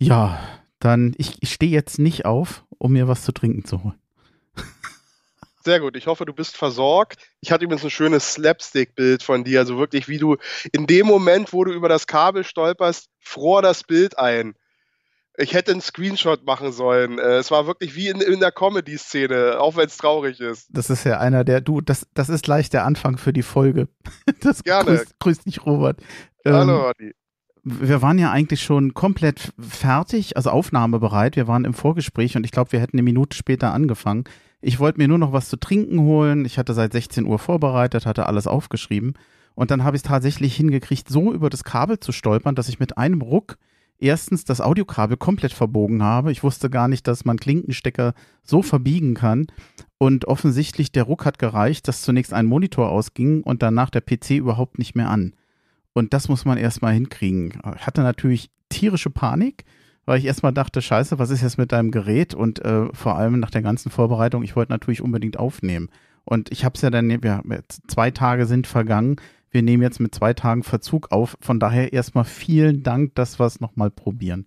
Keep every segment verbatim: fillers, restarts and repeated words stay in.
Ja, dann, ich, ich stehe jetzt nicht auf, um mir was zu trinken zu holen. Sehr gut, ich hoffe, du bist versorgt. Ich hatte übrigens ein schönes Slapstick-Bild von dir, also wirklich, wie du in dem Moment, wo du über das Kabel stolperst, fror das Bild ein. Ich hätte einen Screenshot machen sollen. Es war wirklich wie in, in der Comedy-Szene, auch wenn es traurig ist. Das ist ja einer der, du, das, das ist gleich der Anfang für die Folge. Das Gerne. Grüß, grüß dich, Robert. Hallo, Rodi. Ähm, wir waren ja eigentlich schon komplett fertig, also aufnahmebereit. Wir waren im Vorgespräch und ich glaube, wir hätten eine Minute später angefangen. Ich wollte mir nur noch was zu trinken holen. Ich hatte seit sechzehn Uhr vorbereitet, hatte alles aufgeschrieben. Und dann habe ich es tatsächlich hingekriegt, so über das Kabel zu stolpern, dass ich mit einem Ruck erstens das Audiokabel komplett verbogen habe. Ich wusste gar nicht, dass man Klinkenstecker so verbiegen kann. Und offensichtlich der Ruck hat gereicht, dass zunächst ein Monitor ausging und danach der P C überhaupt nicht mehr an. Und das muss man erstmal hinkriegen. Ich hatte natürlich tierische Panik, weil ich erstmal dachte, scheiße, was ist jetzt mit deinem Gerät? Und äh, vor allem nach der ganzen Vorbereitung, ich wollte natürlich unbedingt aufnehmen. Und ich habe es ja dann, ja, zwei Tage sind vergangen, wir nehmen jetzt mit zwei Tagen Verzug auf. Von daher erstmal vielen Dank, dass wir es nochmal probieren.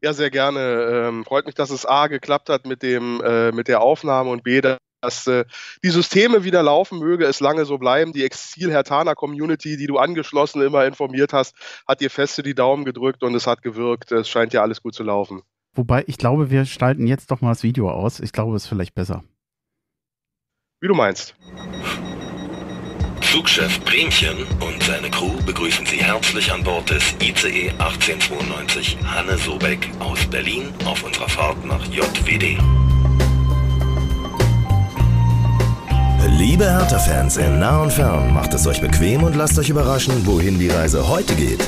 Ja, sehr gerne. Ähm, freut mich, dass es A, geklappt hat mit, dem, äh, mit der Aufnahme und B, dass dass äh, die Systeme wieder laufen, möge es lange so bleiben. Die Exil-Hertaner-Community, die du angeschlossen immer informiert hast, hat dir feste die Daumen gedrückt und es hat gewirkt. Es scheint ja alles gut zu laufen. Wobei, ich glaube, wir schalten jetzt doch mal das Video aus. Ich glaube, es ist vielleicht besser. Wie du meinst. Zugchef Bremchen und seine Crew begrüßen Sie herzlich an Bord des I C E achtzehn zweiundneunzig Hanne-Sobeck aus Berlin auf unserer Fahrt nach J W D. Liebe Hertha-Fans in nah und fern, macht es euch bequem und lasst euch überraschen, wohin die Reise heute geht.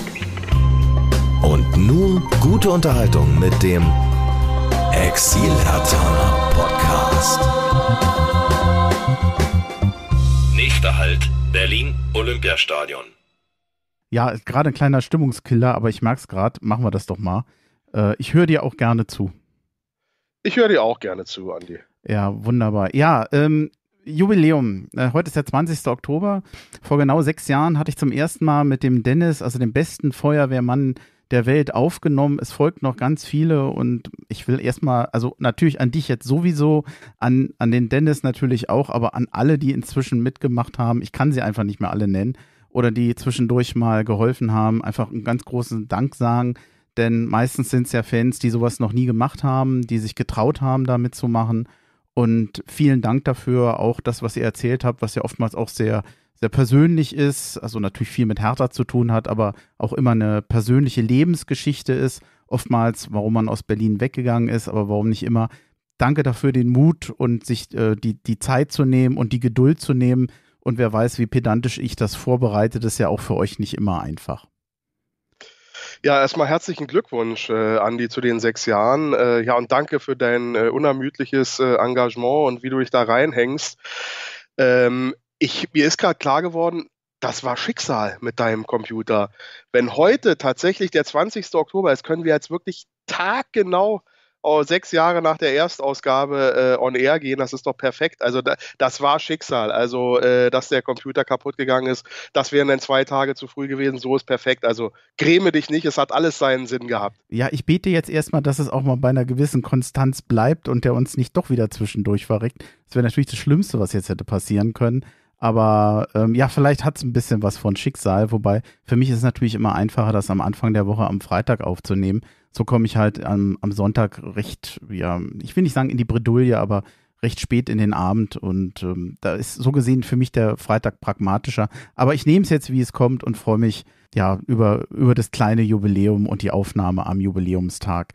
Und nur gute Unterhaltung mit dem Exil-Hertaner Podcast. Nächster Halt, Berlin Olympiastadion. Ja, ist gerade ein kleiner Stimmungskiller, aber ich merke es gerade, machen wir das doch mal. Ich höre dir auch gerne zu. Ich höre dir auch gerne zu, Andi. Ja, wunderbar. Ja, ähm, Jubiläum. Heute ist der zwanzigster Oktober. Vor genau sechs Jahren hatte ich zum ersten Mal mit dem Dennis, also dem besten Feuerwehrmann der Welt, aufgenommen. Es folgten noch ganz viele und ich will erstmal, also natürlich an dich jetzt sowieso, an, an den Dennis natürlich auch, aber an alle, die inzwischen mitgemacht haben. Ich kann sie einfach nicht mehr alle nennen oder die zwischendurch mal geholfen haben. Einfach einen ganz großen Dank sagen, denn meistens sind es ja Fans, die sowas noch nie gemacht haben, die sich getraut haben, da mitzumachen. Und vielen Dank dafür, auch das, was ihr erzählt habt, was ja oftmals auch sehr, sehr persönlich ist, also natürlich viel mit Hertha zu tun hat, aber auch immer eine persönliche Lebensgeschichte ist, oftmals, warum man aus Berlin weggegangen ist, aber warum nicht immer. Danke dafür, den Mut und sich äh, die, die Zeit zu nehmen und die Geduld zu nehmen. Und wer weiß, wie pedantisch ich das vorbereite, das ist ja auch für euch nicht immer einfach. Ja, erstmal herzlichen Glückwunsch, äh, Andi, zu den sechs Jahren. Äh, ja, und danke für dein äh, unermüdliches äh, Engagement und wie du dich da reinhängst. Ähm, ich, mir ist gerade klar geworden, das war Schicksal mit deinem Computer. Wenn heute tatsächlich der zwanzigster Oktober ist, können wir jetzt wirklich taggenau oh, sechs Jahre nach der Erstausgabe äh, on air gehen. Das ist doch perfekt. Also da, das war Schicksal. Also, äh, dass der Computer kaputt gegangen ist, das wären dann zwei Tage zu früh gewesen. So ist perfekt. Also gräme dich nicht. Es hat alles seinen Sinn gehabt. Ja, ich bete jetzt erstmal, dass es auch mal bei einer gewissen Konstanz bleibt und der uns nicht doch wieder zwischendurch verrückt. Das wäre natürlich das Schlimmste, was jetzt hätte passieren können. Aber ähm, ja, vielleicht hat es ein bisschen was von Schicksal, wobei für mich ist es natürlich immer einfacher, das am Anfang der Woche am Freitag aufzunehmen. So komme ich halt am, am Sonntag recht, ja, ich will nicht sagen in die Bredouille, aber recht spät in den Abend und ähm, da ist so gesehen für mich der Freitag pragmatischer. Aber ich nehme es jetzt, wie es kommt und freue mich ja über, über das kleine Jubiläum und die Aufnahme am Jubiläumstag.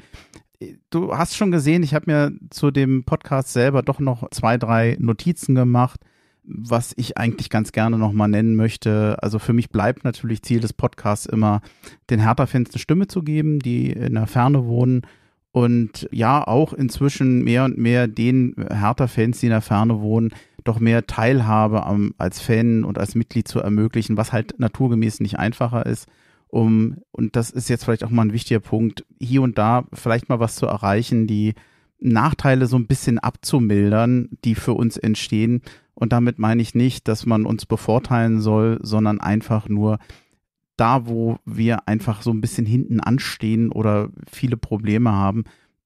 Du hast schon gesehen, ich habe mir zu dem Podcast selber doch noch zwei, drei Notizen gemacht, was ich eigentlich ganz gerne nochmal nennen möchte. Also für mich bleibt natürlich Ziel des Podcasts immer, den Hertha-Fans eine Stimme zu geben, die in der Ferne wohnen und ja auch inzwischen mehr und mehr den Hertha-Fans, die in der Ferne wohnen, doch mehr Teilhabe am, als Fan und als Mitglied zu ermöglichen, was halt naturgemäß nicht einfacher ist. Um, und das ist jetzt vielleicht auch mal ein wichtiger Punkt, hier und da vielleicht mal was zu erreichen, die Nachteile so ein bisschen abzumildern, die für uns entstehen. Und damit meine ich nicht, dass man uns bevorteilen soll, sondern einfach nur da, wo wir einfach so ein bisschen hinten anstehen oder viele Probleme haben,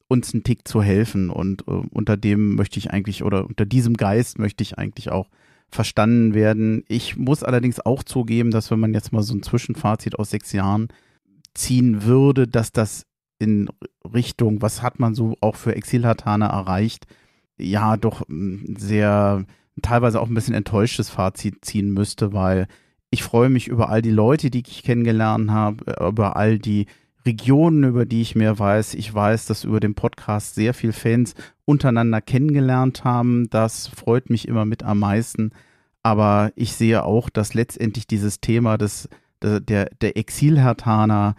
uns einen Tick zu helfen. Und äh, unter dem möchte ich eigentlich, oder unter diesem Geist möchte ich eigentlich auch verstanden werden. Ich muss allerdings auch zugeben, dass wenn man jetzt mal so ein Zwischenfazit aus sechs Jahren ziehen würde, dass das in Richtung, was hat man so auch für Exil-Hertaner erreicht, ja doch sehr, teilweise auch ein bisschen enttäuschtes Fazit ziehen müsste, weil ich freue mich über all die Leute, die ich kennengelernt habe, über all die Regionen, über die ich mehr weiß. Ich weiß, dass über den Podcast sehr viele Fans untereinander kennengelernt haben. Das freut mich immer mit am meisten. Aber ich sehe auch, dass letztendlich dieses Thema des, der, der Exil-Hertaner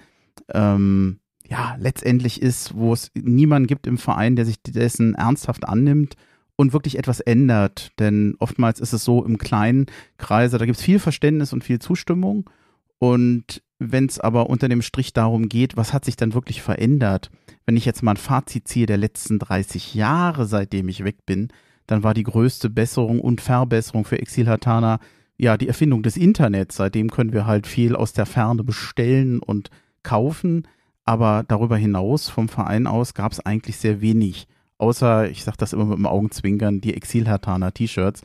ähm, ja, letztendlich ist, wo es niemanden gibt im Verein, der sich dessen ernsthaft annimmt und wirklich etwas ändert. Denn oftmals ist es so im kleinen Kreise, da gibt es viel Verständnis und viel Zustimmung. Und wenn es aber unter dem Strich darum geht, was hat sich dann wirklich verändert? Wenn ich jetzt mal ein Fazit ziehe der letzten dreißig Jahre, seitdem ich weg bin, dann war die größte Besserung und Verbesserung für Exil-Hertaner ja die Erfindung des Internets. Seitdem können wir halt viel aus der Ferne bestellen und kaufen. Aber darüber hinaus vom Verein aus gab es eigentlich sehr wenig. Außer, ich sage das immer mit dem Augenzwinkern, die Exil-Hertaner T-Shirts.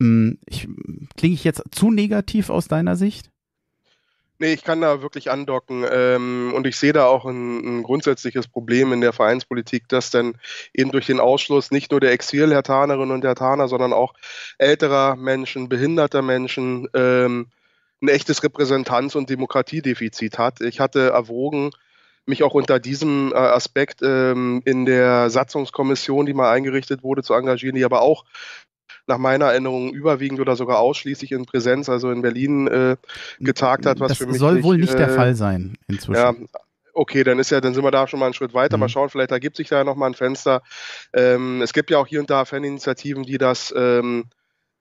Klinge ich jetzt zu negativ aus deiner Sicht? Nee, ich kann da wirklich andocken ähm, und ich sehe da auch ein, ein grundsätzliches Problem in der Vereinspolitik, dass dann eben durch den Ausschluss nicht nur der Exil-Hertanerinnen und Hertaner, sondern auch älterer Menschen, behinderter Menschen ähm, ein echtes Repräsentanz- und Demokratiedefizit hat. Ich hatte erwogen, mich auch unter diesem äh, Aspekt ähm, in der Satzungskommission, die mal eingerichtet wurde, zu engagieren, die aber auch nach meiner Erinnerung überwiegend oder sogar ausschließlich in Präsenz, also in Berlin, äh, getagt hat. Was das für mich soll nicht, wohl nicht äh, der Fall sein inzwischen. Ja, okay, dann ist ja, dann sind wir da schon mal einen Schritt weiter. Mhm. Mal schauen, vielleicht ergibt sich da ja nochmal ein Fenster. Ähm, es gibt ja auch hier und da Faninitiativen, die das ähm,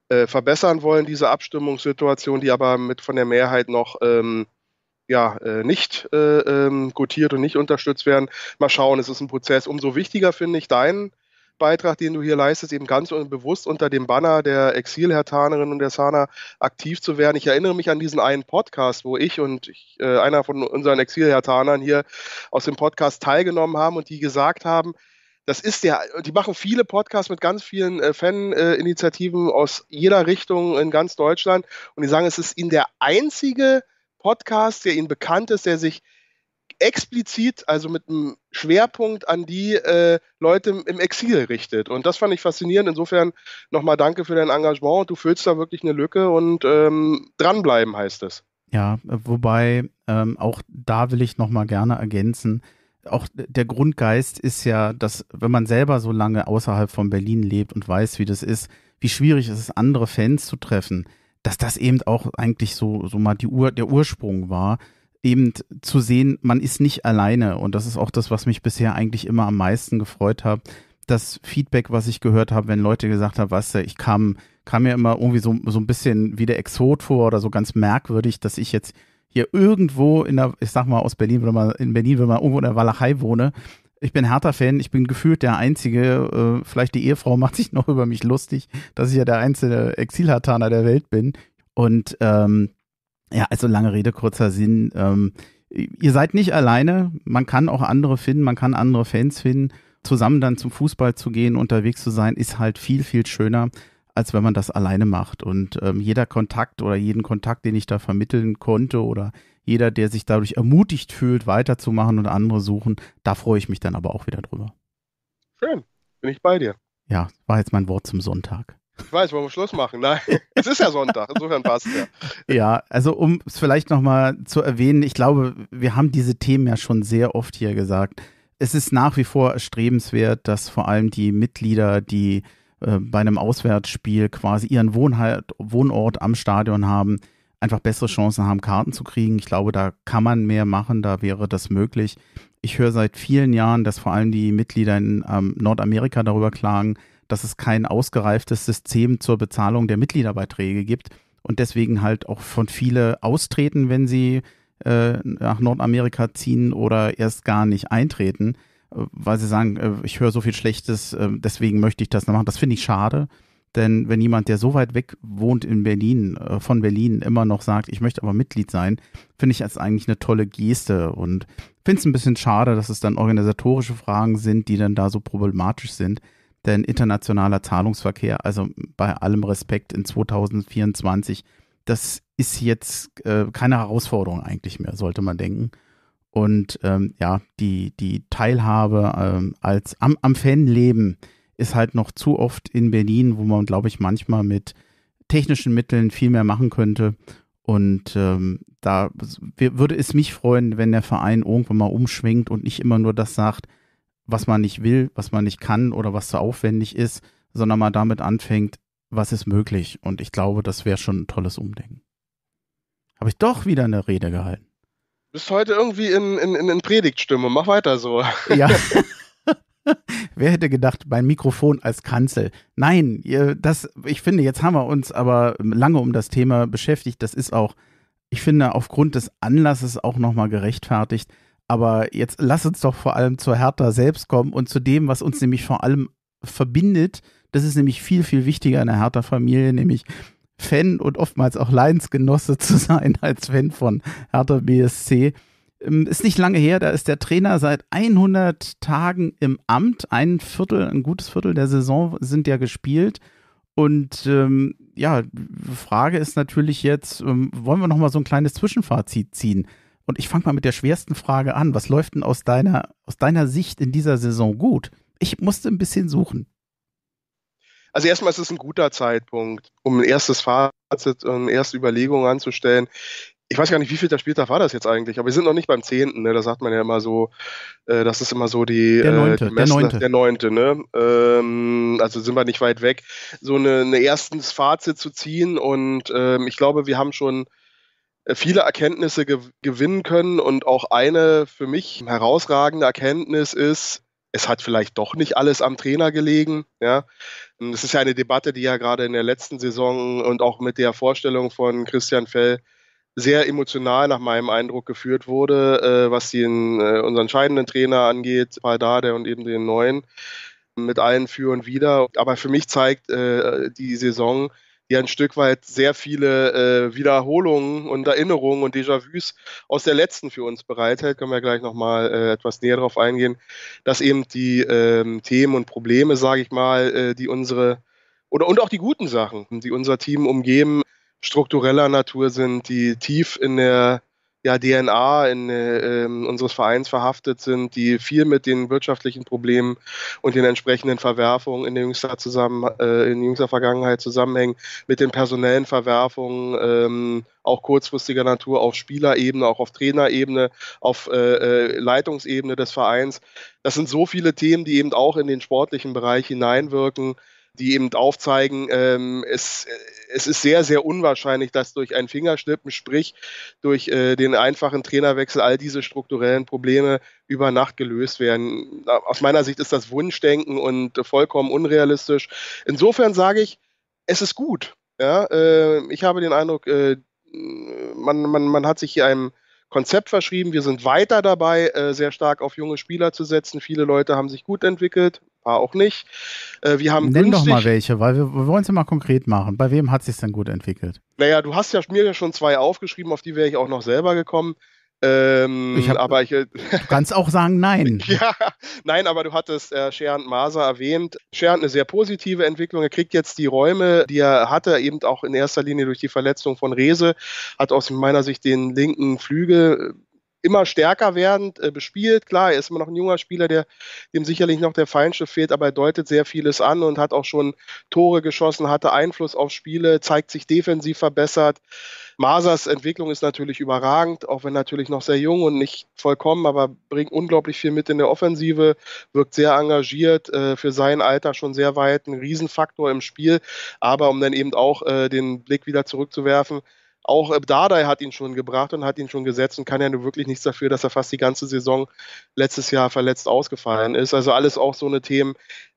äh, verbessern wollen, diese Abstimmungssituation, die aber mit von der Mehrheit noch ähm, ja, äh, nicht äh, ähm, gutiert und nicht unterstützt werden. Mal schauen, es ist ein Prozess. Umso wichtiger finde ich deinen Beitrag, den du hier leistest, eben ganz bewusst unter dem Banner der Exil-Hertanerinnen und Hertaner aktiv zu werden. Ich erinnere mich an diesen einen Podcast, wo ich und ich, äh, einer von unseren Exil-Hertanern hier aus dem Podcast teilgenommen haben und die gesagt haben, das ist ja, die machen viele Podcasts mit ganz vielen äh, Faninitiativen äh, aus jeder Richtung in ganz Deutschland und die sagen, es ist ihnen der einzige Podcast, der ihnen bekannt ist, der sich explizit, also mit einem Schwerpunkt an die äh, Leute im Exil richtet. Und das fand ich faszinierend. Insofern nochmal danke für dein Engagement. Du füllst da wirklich eine Lücke und ähm, dranbleiben heißt es. Ja, wobei ähm, auch da will ich nochmal gerne ergänzen. Auch der Grundgeist ist ja, dass wenn man selber so lange außerhalb von Berlin lebt und weiß, wie das ist, wie schwierig es ist, andere Fans zu treffen, dass das eben auch eigentlich so, so mal die Ur- der Ursprung war, eben zu sehen, man ist nicht alleine. Und das ist auch das, was mich bisher eigentlich immer am meisten gefreut hat. Das Feedback, was ich gehört habe, wenn Leute gesagt haben, weißt du, ich kam, kam mir immer irgendwie so, so ein bisschen wie der Exot vor oder so ganz merkwürdig, dass ich jetzt hier irgendwo in der, ich sag mal aus Berlin, wenn man in Berlin, wenn man irgendwo in der Walachei wohne. Ich bin Hertha-Fan, ich bin gefühlt der Einzige, äh, vielleicht die Ehefrau macht sich noch über mich lustig, dass ich ja der einzelne Exil-Hertaner der Welt bin. Und ähm, ja, also lange Rede, kurzer Sinn. Ähm, ihr seid nicht alleine. Man kann auch andere finden, man kann andere Fans finden. Zusammen dann zum Fußball zu gehen, unterwegs zu sein, ist halt viel, viel schöner, als wenn man das alleine macht. Und ähm, jeder Kontakt oder jeden Kontakt, den ich da vermitteln konnte oder jeder, der sich dadurch ermutigt fühlt, weiterzumachen und andere suchen, da freue ich mich dann aber auch wieder drüber. Schön, bin ich bei dir. Ja, war jetzt mein Wort zum Sonntag. Ich weiß, wollen wir Schluss machen? Nein, es ist ja Sonntag, insofern passt ja. Ja, also um es vielleicht nochmal zu erwähnen, ich glaube, wir haben diese Themen ja schon sehr oft hier gesagt. Es ist nach wie vor erstrebenswert, dass vor allem die Mitglieder, die äh, bei einem Auswärtsspiel quasi ihren Wohnheit, Wohnort am Stadion haben, einfach bessere Chancen haben, Karten zu kriegen. Ich glaube, da kann man mehr machen, da wäre das möglich. Ich höre seit vielen Jahren, dass vor allem die Mitglieder in ähm, Nordamerika darüber klagen, dass es kein ausgereiftes System zur Bezahlung der Mitgliederbeiträge gibt und deswegen halt auch von viele austreten, wenn sie äh, nach Nordamerika ziehen oder erst gar nicht eintreten, weil sie sagen, äh, ich höre so viel Schlechtes, äh, deswegen möchte ich das noch machen. Das finde ich schade. Denn wenn jemand, der so weit weg wohnt in Berlin, äh, von Berlin, immer noch sagt, ich möchte aber Mitglied sein, finde ich das eigentlich eine tolle Geste und finde es ein bisschen schade, dass es dann organisatorische Fragen sind, die dann da so problematisch sind. Denn internationaler Zahlungsverkehr, also bei allem Respekt in zweitausendvierundzwanzig, das ist jetzt äh, keine Herausforderung eigentlich mehr, sollte man denken. Und ähm, ja, die, die Teilhabe ähm, als am, am Fanleben ist halt noch zu oft in Berlin, wo man, glaube ich, manchmal mit technischen Mitteln viel mehr machen könnte. Und ähm, da würde es mich freuen, wenn der Verein irgendwann mal umschwingt und nicht immer nur das sagt, was man nicht will, was man nicht kann oder was zu aufwendig ist, sondern mal damit anfängt, was ist möglich. Und ich glaube, das wäre schon ein tolles Umdenken. Habe ich doch wieder eine Rede gehalten. Du bist heute irgendwie in, in, in Predigtstimme. Mach weiter so. Ja. Wer hätte gedacht, mein Mikrofon als Kanzel. Nein, das, ich finde, jetzt haben wir uns aber lange um das Thema beschäftigt. Das ist auch, ich finde, aufgrund des Anlasses auch nochmal gerechtfertigt. Aber jetzt lass uns doch vor allem zur Hertha selbst kommen und zu dem, was uns nämlich vor allem verbindet. Das ist nämlich viel, viel wichtiger in der Hertha-Familie, nämlich Fan und oftmals auch Leidensgenosse zu sein als Fan von Hertha B S C. Ist nicht lange her, da ist der Trainer seit hundert Tagen im Amt. Ein Viertel, ein gutes Viertel der Saison sind ja gespielt. Und ähm, ja, Frage ist natürlich jetzt, ähm, wollen wir nochmal so ein kleines Zwischenfazit ziehen? Und ich fange mal mit der schwersten Frage an. Was läuft denn aus deiner, aus deiner Sicht in dieser Saison gut? Ich musste ein bisschen suchen. Also erstmal ist es ein guter Zeitpunkt, um ein erstes Fazit und erste Überlegungen anzustellen. Ich weiß gar nicht, wie viel der Spieltag war das jetzt eigentlich, aber wir sind noch nicht beim zehnten, ne? Da sagt man ja immer so, äh, das ist immer so die... Der neunte, äh, die Messe, der neunte. Ne? Ähm, also sind wir nicht weit weg. So eine, eine erstes Fazit zu ziehen und ähm, ich glaube, wir haben schon viele Erkenntnisse ge- gewinnen können und auch eine für mich herausragende Erkenntnis ist, es hat vielleicht doch nicht alles am Trainer gelegen. Ja, das ist ja eine Debatte, die ja gerade in der letzten Saison und auch mit der Vorstellung von Cristian Fiél sehr emotional nach meinem Eindruck geführt wurde, äh, was den, äh, unseren entscheidenden Trainer angeht, bei Dardai und eben den neuen, mit allen für und wider. Aber für mich zeigt äh, die Saison, die ein Stück weit sehr viele äh, Wiederholungen und Erinnerungen und Déjà-vus aus der letzten für uns bereithält, können wir gleich nochmal äh, etwas näher darauf eingehen, dass eben die ähm, Themen und Probleme, sage ich mal, äh, die unsere, oder und auch die guten Sachen, die unser Team umgeben, struktureller Natur sind, die tief in der ja, D N A in, äh, unseres Vereins verhaftet sind, die viel mit den wirtschaftlichen Problemen und den entsprechenden Verwerfungen in der jüngster, zusammen, äh, in jüngster Vergangenheit zusammenhängen, mit den personellen Verwerfungen, ähm, auch kurzfristiger Natur auf Spielerebene, auch auf Trainerebene, auf äh, Leitungsebene des Vereins. Das sind so viele Themen, die eben auch in den sportlichen Bereich hineinwirken, die eben aufzeigen, ähm, es, es ist sehr, sehr unwahrscheinlich, dass durch ein Fingerschnippen, sprich durch äh, den einfachen Trainerwechsel, all diese strukturellen Probleme über Nacht gelöst werden. Aus meiner Sicht ist das Wunschdenken und äh, vollkommen unrealistisch. Insofern sage ich, es ist gut. Ja? Äh, ich habe den Eindruck, äh, man, man, man hat sich hier einem Konzept verschrieben. Wir sind weiter dabei, äh, sehr stark auf junge Spieler zu setzen. Viele Leute haben sich gut entwickelt. Auch nicht. Wir haben Nenn günstig, doch mal welche, weil wir, wir wollen es ja mal konkret machen. Bei wem hat es sich denn gut entwickelt? Naja, du hast ja mir ja schon zwei aufgeschrieben, auf die wäre ich auch noch selber gekommen. Ähm, ich hab, aber ich, du kannst auch sagen, nein. Ja, nein, aber du hattest äh, Scherhant Maser erwähnt. Scherhant eine sehr positive Entwicklung. Er kriegt jetzt die Räume, die er hatte, eben auch in erster Linie durch die Verletzung von Reese. Hat aus meiner Sicht den linken Flügel immer stärker werdend äh, bespielt. Klar, er ist immer noch ein junger Spieler, der, dem sicherlich noch der Feinschliff fehlt, aber er deutet sehr vieles an und hat auch schon Tore geschossen, hatte Einfluss auf Spiele, zeigt sich defensiv verbessert. Mazas Entwicklung ist natürlich überragend, auch wenn natürlich noch sehr jung und nicht vollkommen, aber bringt unglaublich viel mit in der Offensive, wirkt sehr engagiert, äh, für sein Alter schon sehr weit, ein Riesenfaktor im Spiel, aber um dann eben auch äh, den Blick wieder zurückzuwerfen, auch Dardai hat ihn schon gebracht und hat ihn schon gesetzt und kann ja nur wirklich nichts dafür, dass er fast die ganze Saison letztes Jahr verletzt ausgefallen ist. Also alles auch so eine Themen.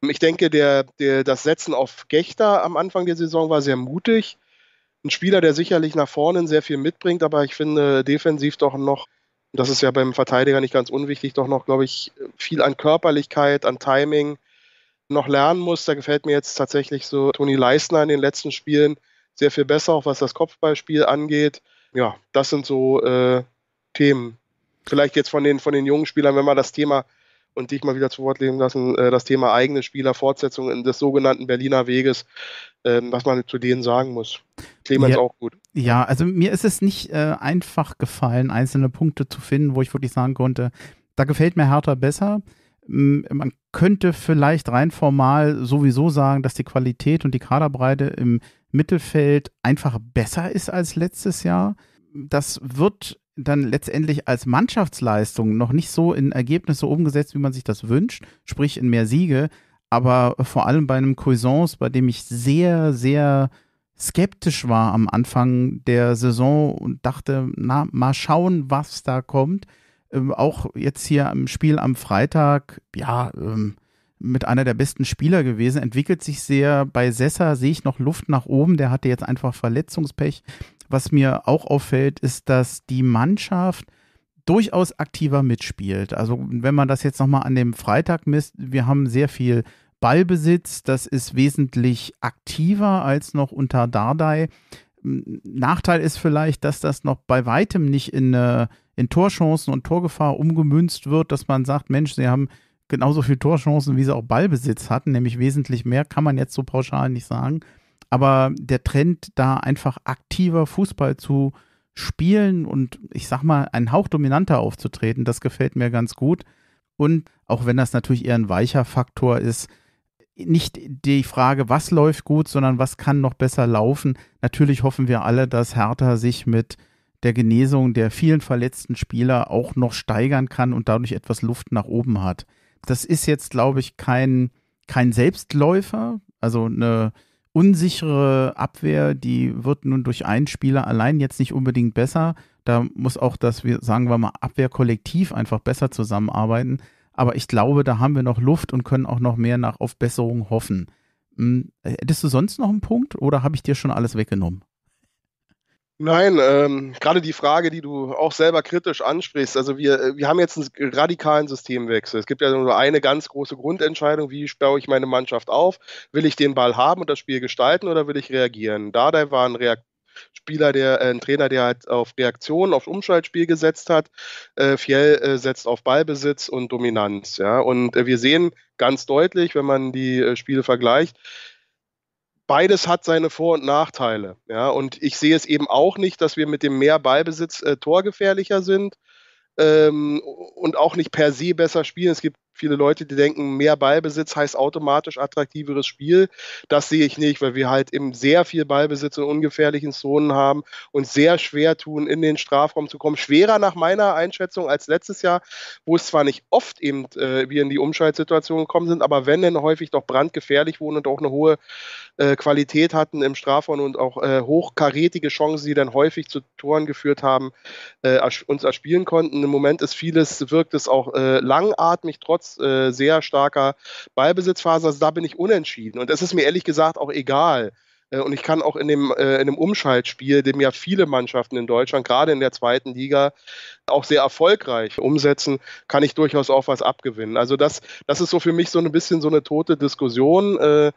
Ich denke, der, der, das Setzen auf Gechter am Anfang der Saison war sehr mutig. Ein Spieler, der sicherlich nach vorne sehr viel mitbringt, aber ich finde defensiv doch noch, das ist ja beim Verteidiger nicht ganz unwichtig, doch noch, glaube ich, viel an Körperlichkeit, an Timing, noch lernen muss. Da gefällt mir jetzt tatsächlich so Toni Leistner in den letzten Spielen sehr viel besser, auch was das Kopfballspiel angeht. Ja, das sind so äh, Themen. Vielleicht jetzt von den, von den jungen Spielern, wenn man das Thema, und dich mal wieder zu Wort leben lassen, äh, das Thema eigene Spieler, Fortsetzung des sogenannten Berliner Weges, äh, was man zu denen sagen muss. Clemens ja, auch gut. Ja, also mir ist es nicht äh, einfach gefallen, einzelne Punkte zu finden, wo ich wirklich sagen konnte, da gefällt mir Hertha besser. Man könnte vielleicht rein formal sowieso sagen, dass die Qualität und die Kaderbreite im Mittelfeld einfach besser ist als letztes Jahr. Das wird dann letztendlich als Mannschaftsleistung noch nicht so in Ergebnisse umgesetzt, wie man sich das wünscht, sprich in mehr Siege, aber vor allem bei einem Cuisance, bei dem ich sehr, sehr skeptisch war am Anfang der Saison und dachte, na, mal schauen, was da kommt. Ähm, auch jetzt hier im Spiel am Freitag, ja, ähm, mit einer der besten Spieler gewesen, entwickelt sich sehr. Bei Sessa sehe ich noch Luft nach oben, der hatte jetzt einfach Verletzungspech. Was mir auch auffällt, ist, dass die Mannschaft durchaus aktiver mitspielt. Also wenn man das jetzt nochmal an dem Freitag misst, wir haben sehr viel Ballbesitz, das ist wesentlich aktiver als noch unter Dardai. Nachteil ist vielleicht, dass das noch bei weitem nicht in, in Torchancen und Torgefahr umgemünzt wird, dass man sagt, Mensch, sie haben genauso viele Torchancen, wie sie auch Ballbesitz hatten, nämlich wesentlich mehr, kann man jetzt so pauschal nicht sagen. Aber der Trend, da einfach aktiver Fußball zu spielen und, ich sag mal, einen Hauch dominanter aufzutreten, das gefällt mir ganz gut. Und auch wenn das natürlich eher ein weicher Faktor ist, nicht die Frage, was läuft gut, sondern was kann noch besser laufen. Natürlich hoffen wir alle, dass Hertha sich mit der Genesung der vielen verletzten Spieler auch noch steigern kann und dadurch etwas Luft nach oben hat. Das ist jetzt, glaube ich, kein, kein Selbstläufer, also eine unsichere Abwehr, die wird nun durch einen Spieler allein jetzt nicht unbedingt besser. Da muss auch das, sagen wir mal, Abwehrkollektiv einfach besser zusammenarbeiten. Aber ich glaube, da haben wir noch Luft und können auch noch mehr nach Aufbesserung hoffen. Hm, hättest du sonst noch einen Punkt oder habe ich dir schon alles weggenommen? Nein, ähm, gerade die Frage, die du auch selber kritisch ansprichst, also wir, wir haben jetzt einen radikalen Systemwechsel. Es gibt ja nur eine ganz große Grundentscheidung, wie baue ich meine Mannschaft auf? Will ich den Ball haben und das Spiel gestalten oder will ich reagieren? Dardai war ein Reakt- Spieler, der, äh, ein Trainer, der halt auf Reaktion, auf Umschaltspiel gesetzt hat. Äh, Fiél äh, setzt auf Ballbesitz und Dominanz. Ja? Und äh, wir sehen ganz deutlich, wenn man die äh, Spiele vergleicht, beides hat seine Vor- und Nachteile. Ja? Und ich sehe es eben auch nicht, dass wir mit dem mehr Ballbesitz äh, torgefährlicher sind ähm, und auch nicht per se besser spielen. Es gibt viele Leute, die denken, mehr Ballbesitz heißt automatisch attraktiveres Spiel. Das sehe ich nicht, weil wir halt eben sehr viel Ballbesitz in ungefährlichen Zonen haben und sehr schwer tun, in den Strafraum zu kommen. Schwerer nach meiner Einschätzung als letztes Jahr, wo es zwar nicht oft eben äh, wir in die Umschaltsituation gekommen sind, aber wenn, dann häufig doch brandgefährlich wurden und auch eine hohe Qualität hatten im Strafraum und auch äh, hochkarätige Chancen, die dann häufig zu Toren geführt haben, äh, ersch- uns erspielen konnten. Im Moment ist vieles, wirkt es auch äh, langatmig, trotz äh, sehr starker Ballbesitzphasen. Also da bin ich unentschieden. Und das ist mir ehrlich gesagt auch egal. Äh, und ich kann auch in dem, äh, in dem Umschaltspiel, dem ja viele Mannschaften in Deutschland, gerade in der zweiten Liga, auch sehr erfolgreich umsetzen, kann ich durchaus auch was abgewinnen. Also das, das ist so für mich so ein bisschen so eine tote Diskussion, äh,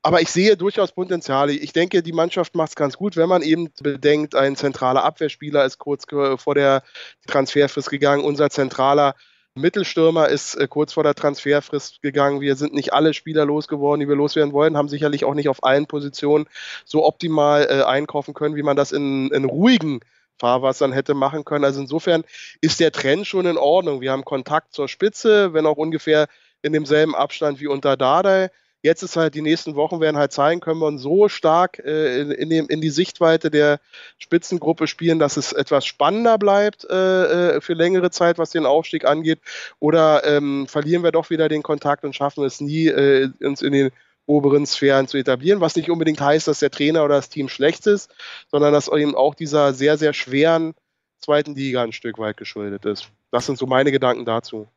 aber ich sehe durchaus Potenziale. Ich denke, die Mannschaft macht es ganz gut, wenn man eben bedenkt, ein zentraler Abwehrspieler ist kurz vor der Transferfrist gegangen. Unser zentraler Mittelstürmer ist kurz vor der Transferfrist gegangen. Wir sind nicht alle Spieler losgeworden, die wir loswerden wollen, haben sicherlich auch nicht auf allen Positionen so optimal äh, einkaufen können, wie man das in, in ruhigen Fahrwassern hätte machen können. Also insofern ist der Trend schon in Ordnung. Wir haben Kontakt zur Spitze, wenn auch ungefähr in demselben Abstand wie unter Dardai. Jetzt ist halt, die nächsten Wochen werden halt zeigen, können wir uns so stark äh, in, in, dem, in die Sichtweite der Spitzengruppe spielen, dass es etwas spannender bleibt äh, für längere Zeit, was den Aufstieg angeht. Oder ähm, verlieren wir doch wieder den Kontakt und schaffen es nie, äh, uns in den oberen Sphären zu etablieren. Was nicht unbedingt heißt, dass der Trainer oder das Team schlecht ist, sondern dass eben auch dieser sehr, sehr schweren zweiten Liga ein Stück weit geschuldet ist. Das sind so meine Gedanken dazu.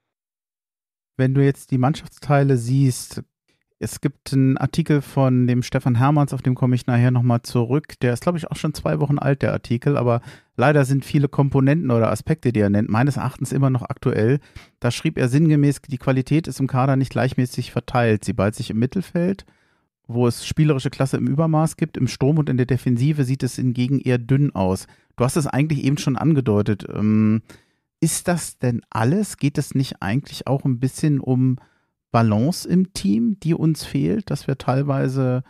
Wenn du jetzt die Mannschaftsteile siehst, Es gibt einen Artikel von dem Stefan Hermanns, auf den komme ich nachher nochmal zurück. Der ist, glaube ich, auch schon zwei Wochen alt, der Artikel, aber leider sind viele Komponenten oder Aspekte, die er nennt, meines Erachtens immer noch aktuell. Da schrieb er sinngemäß, die Qualität ist im Kader nicht gleichmäßig verteilt. Sie ballt sich im Mittelfeld, wo es spielerische Klasse im Übermaß gibt. Im Sturm und in der Defensive sieht es hingegen eher dünn aus. Du hast es eigentlich eben schon angedeutet. Ist das denn alles? Geht es nicht eigentlich auch ein bisschen um Balance im Team, die uns fehlt, dass wir teilweise,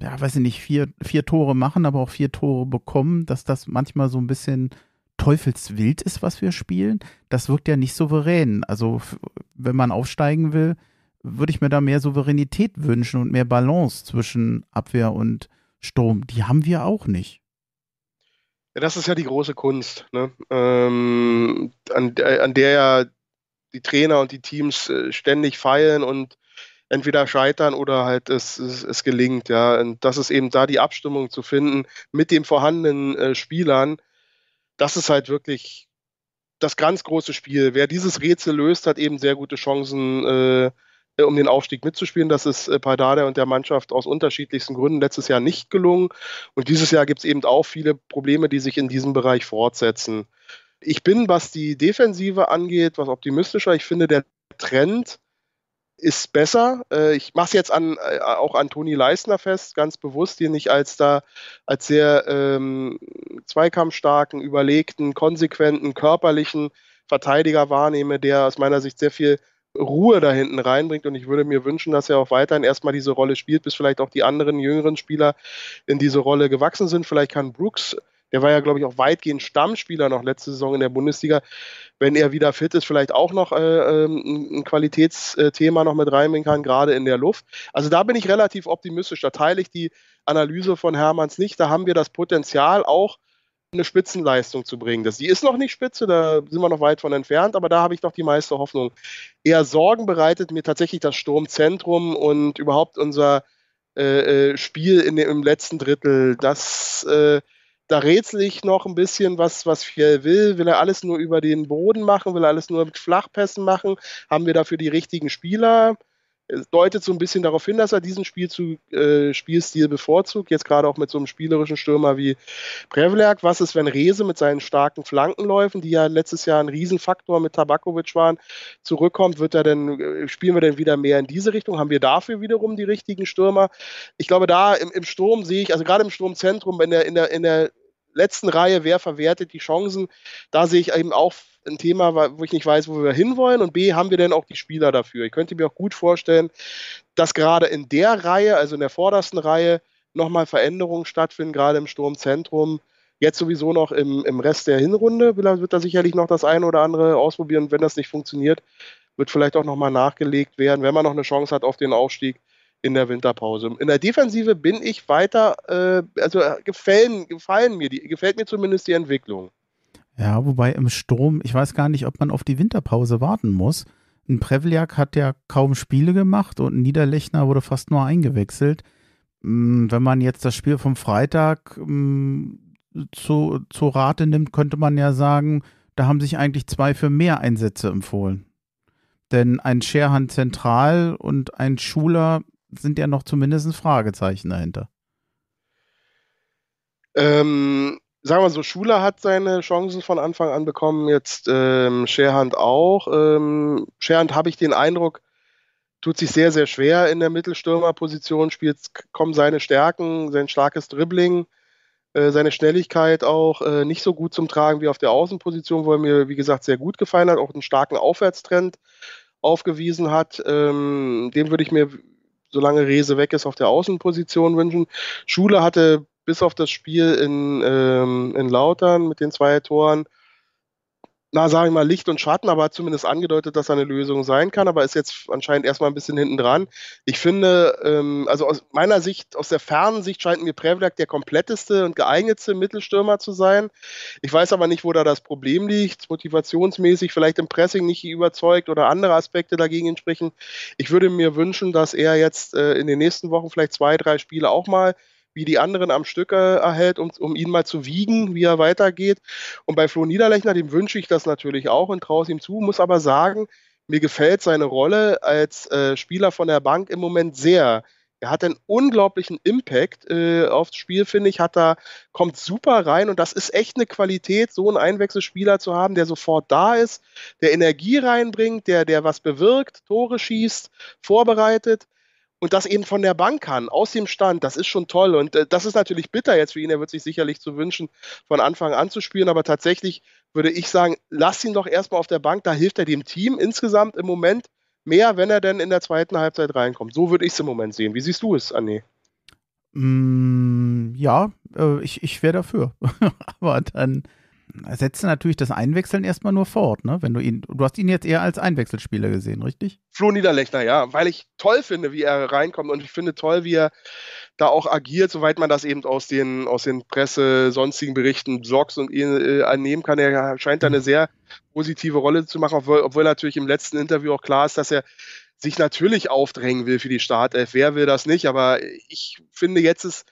ja, weiß ich nicht, vier, vier Tore machen, aber auch vier Tore bekommen, dass das manchmal so ein bisschen teufelswild ist, was wir spielen? Das wirkt ja nicht souverän. Also wenn man aufsteigen will, würde ich mir da mehr Souveränität wünschen und mehr Balance zwischen Abwehr und Sturm. Die haben wir auch nicht. Ja, das ist ja die große Kunst, ne? Ähm, an, an der ja die Trainer und die Teams ständig feilen und entweder scheitern oder halt es, es, es gelingt. Ja. Und das ist eben da die Abstimmung zu finden mit den vorhandenen äh, Spielern. Das ist halt wirklich das ganz große Spiel. Wer dieses Rätsel löst, hat eben sehr gute Chancen, äh, um den Aufstieg mitzuspielen. Das ist äh, bei Dardai und der Mannschaft aus unterschiedlichsten Gründen letztes Jahr nicht gelungen. Und dieses Jahr gibt es eben auch viele Probleme, die sich in diesem Bereich fortsetzen. Ich bin, was die Defensive angeht, was optimistischer. Ich finde, der Trend ist besser. Ich mache es jetzt an, auch an Toni Leistner fest, ganz bewusst, den ich als da als sehr ähm, zweikampfstarken, überlegten, konsequenten, körperlichen Verteidiger wahrnehme, der aus meiner Sicht sehr viel Ruhe da hinten reinbringt, und ich würde mir wünschen, dass er auch weiterhin erstmal diese Rolle spielt, bis vielleicht auch die anderen jüngeren Spieler in diese Rolle gewachsen sind. Vielleicht kann Brooks, der war ja, glaube ich, auch weitgehend Stammspieler noch letzte Saison in der Bundesliga, wenn er wieder fit ist, vielleicht auch noch äh, ein Qualitätsthema noch mit reinbringen kann, gerade in der Luft. Also da bin ich relativ optimistisch. Da teile ich die Analyse von Hermanns nicht. Da haben wir das Potenzial, auch eine Spitzenleistung zu bringen. Das, die ist noch nicht spitze, da sind wir noch weit von entfernt, aber da habe ich noch die meiste Hoffnung. Eher Sorgen bereitet mir tatsächlich das Sturmzentrum und überhaupt unser äh, Spiel in dem, im letzten Drittel. Das äh, Da rätsel ich noch ein bisschen, was, was Fiél will. Will er alles nur über den Boden machen? Will er alles nur mit Flachpässen machen? Haben wir dafür die richtigen Spieler? Es deutet so ein bisschen darauf hin, dass er diesen Spielzug, äh, Spielstil bevorzugt. Jetzt gerade auch mit so einem spielerischen Stürmer wie Prevljak. Was ist, wenn Reese mit seinen starken Flankenläufen, die ja letztes Jahr ein Riesenfaktor mit Tabakovic waren, zurückkommt? Wird er denn, spielen wir denn wieder mehr in diese Richtung? Haben wir dafür wiederum die richtigen Stürmer? Ich glaube, da im, im Sturm sehe ich, also gerade im Sturmzentrum, in der, in der, in der letzten Reihe, wer verwertet die Chancen? Da sehe ich eben auch ein Thema, wo ich nicht weiß, wo wir hinwollen, und B, haben wir denn auch die Spieler dafür? Ich könnte mir auch gut vorstellen, dass gerade in der Reihe, also in der vordersten Reihe, nochmal Veränderungen stattfinden, gerade im Sturmzentrum, jetzt sowieso noch im, im Rest der Hinrunde wird da sicherlich noch das eine oder andere ausprobieren, und wenn das nicht funktioniert, wird vielleicht auch nochmal nachgelegt werden, wenn man noch eine Chance hat auf den Aufstieg in der Winterpause. In der Defensive bin ich weiter, äh, also gefallen, gefallen mir, die, gefällt mir zumindest die Entwicklung. Ja, wobei im Sturm, ich weiß gar nicht, ob man auf die Winterpause warten muss. Ein Prevljak hat ja kaum Spiele gemacht und ein Niederlechner wurde fast nur eingewechselt. Wenn man jetzt das Spiel vom Freitag zu, zu Rate nimmt, könnte man ja sagen, da haben sich eigentlich zwei für mehr Einsätze empfohlen. Denn ein Scherhant zentral und ein Schuler sind ja noch zumindest Fragezeichen dahinter. Ähm... Sagen wir so, Schuler hat seine Chancen von Anfang an bekommen, jetzt ähm, Scherhant auch. Ähm, Scherhant, habe ich den Eindruck, tut sich sehr, sehr schwer in der Mittelstürmerposition, spielt, kommen seine Stärken, sein starkes Dribbling, äh, seine Schnelligkeit auch äh, nicht so gut zum Tragen wie auf der Außenposition, wo er mir, wie gesagt, sehr gut gefallen hat, auch einen starken Aufwärtstrend aufgewiesen hat. Ähm, dem würde ich mir, solange Reese weg ist, auf der Außenposition wünschen. Schuler hatte bis auf das Spiel in, ähm, in Lautern mit den zwei Toren, na, sage ich mal, Licht und Schatten, aber hat zumindest angedeutet, dass er eine Lösung sein kann, aber ist jetzt anscheinend erstmal ein bisschen hinten dran. Ich finde, ähm, also aus meiner Sicht, aus der fernen Sicht scheint mir Prevljak der kompletteste und geeignetste Mittelstürmer zu sein. Ich weiß aber nicht, wo da das Problem liegt, motivationsmäßig, vielleicht im Pressing nicht überzeugt oder andere Aspekte dagegen entsprechen. Ich würde mir wünschen, dass er jetzt äh, in den nächsten Wochen vielleicht zwei, drei Spiele auch mal wie die anderen am Stück erhält, um, um ihn mal zu wiegen, wie er weitergeht. Und bei Flo Niederlechner, dem wünsche ich das natürlich auch und traue es ihm zu, muss aber sagen, Mir gefällt seine Rolle als äh, Spieler von der Bank im Moment sehr. Er hat einen unglaublichen Impact äh, aufs Spiel, finde ich, hat da, kommt super rein und das ist echt eine Qualität, so einen Einwechselspieler zu haben, der sofort da ist, der Energie reinbringt, der, der was bewirkt, Tore schießt, vorbereitet und das eben von der Bank kann, aus dem Stand, das ist schon toll und äh, das ist natürlich bitter jetzt für ihn, er wird sich sicherlich zu wünschen, von Anfang an zu spielen, aber tatsächlich würde ich sagen, lass ihn doch erstmal auf der Bank, da hilft er dem Team insgesamt im Moment mehr, wenn er denn in der zweiten Halbzeit reinkommt. So würde ich es im Moment sehen. Wie siehst du es, Andi? Mm, ja, äh, ich, ich wäre dafür. Aber dann setzt du natürlich das Einwechseln erstmal nur fort, ne? Wenn du ihn, du hast ihn jetzt eher als Einwechselspieler gesehen, richtig? Flo Niederlechner, ja, weil ich toll finde, wie er reinkommt und ich finde toll, wie er da auch agiert, soweit man das eben aus den, aus den Presse, sonstigen Berichten, Blogs und äh, annehmen kann. Er scheint da eine sehr positive Rolle zu machen, obwohl, obwohl natürlich im letzten Interview auch klar ist, dass er sich natürlich aufdrängen will für die Startelf. Wer will das nicht? Aber ich finde, jetzt ist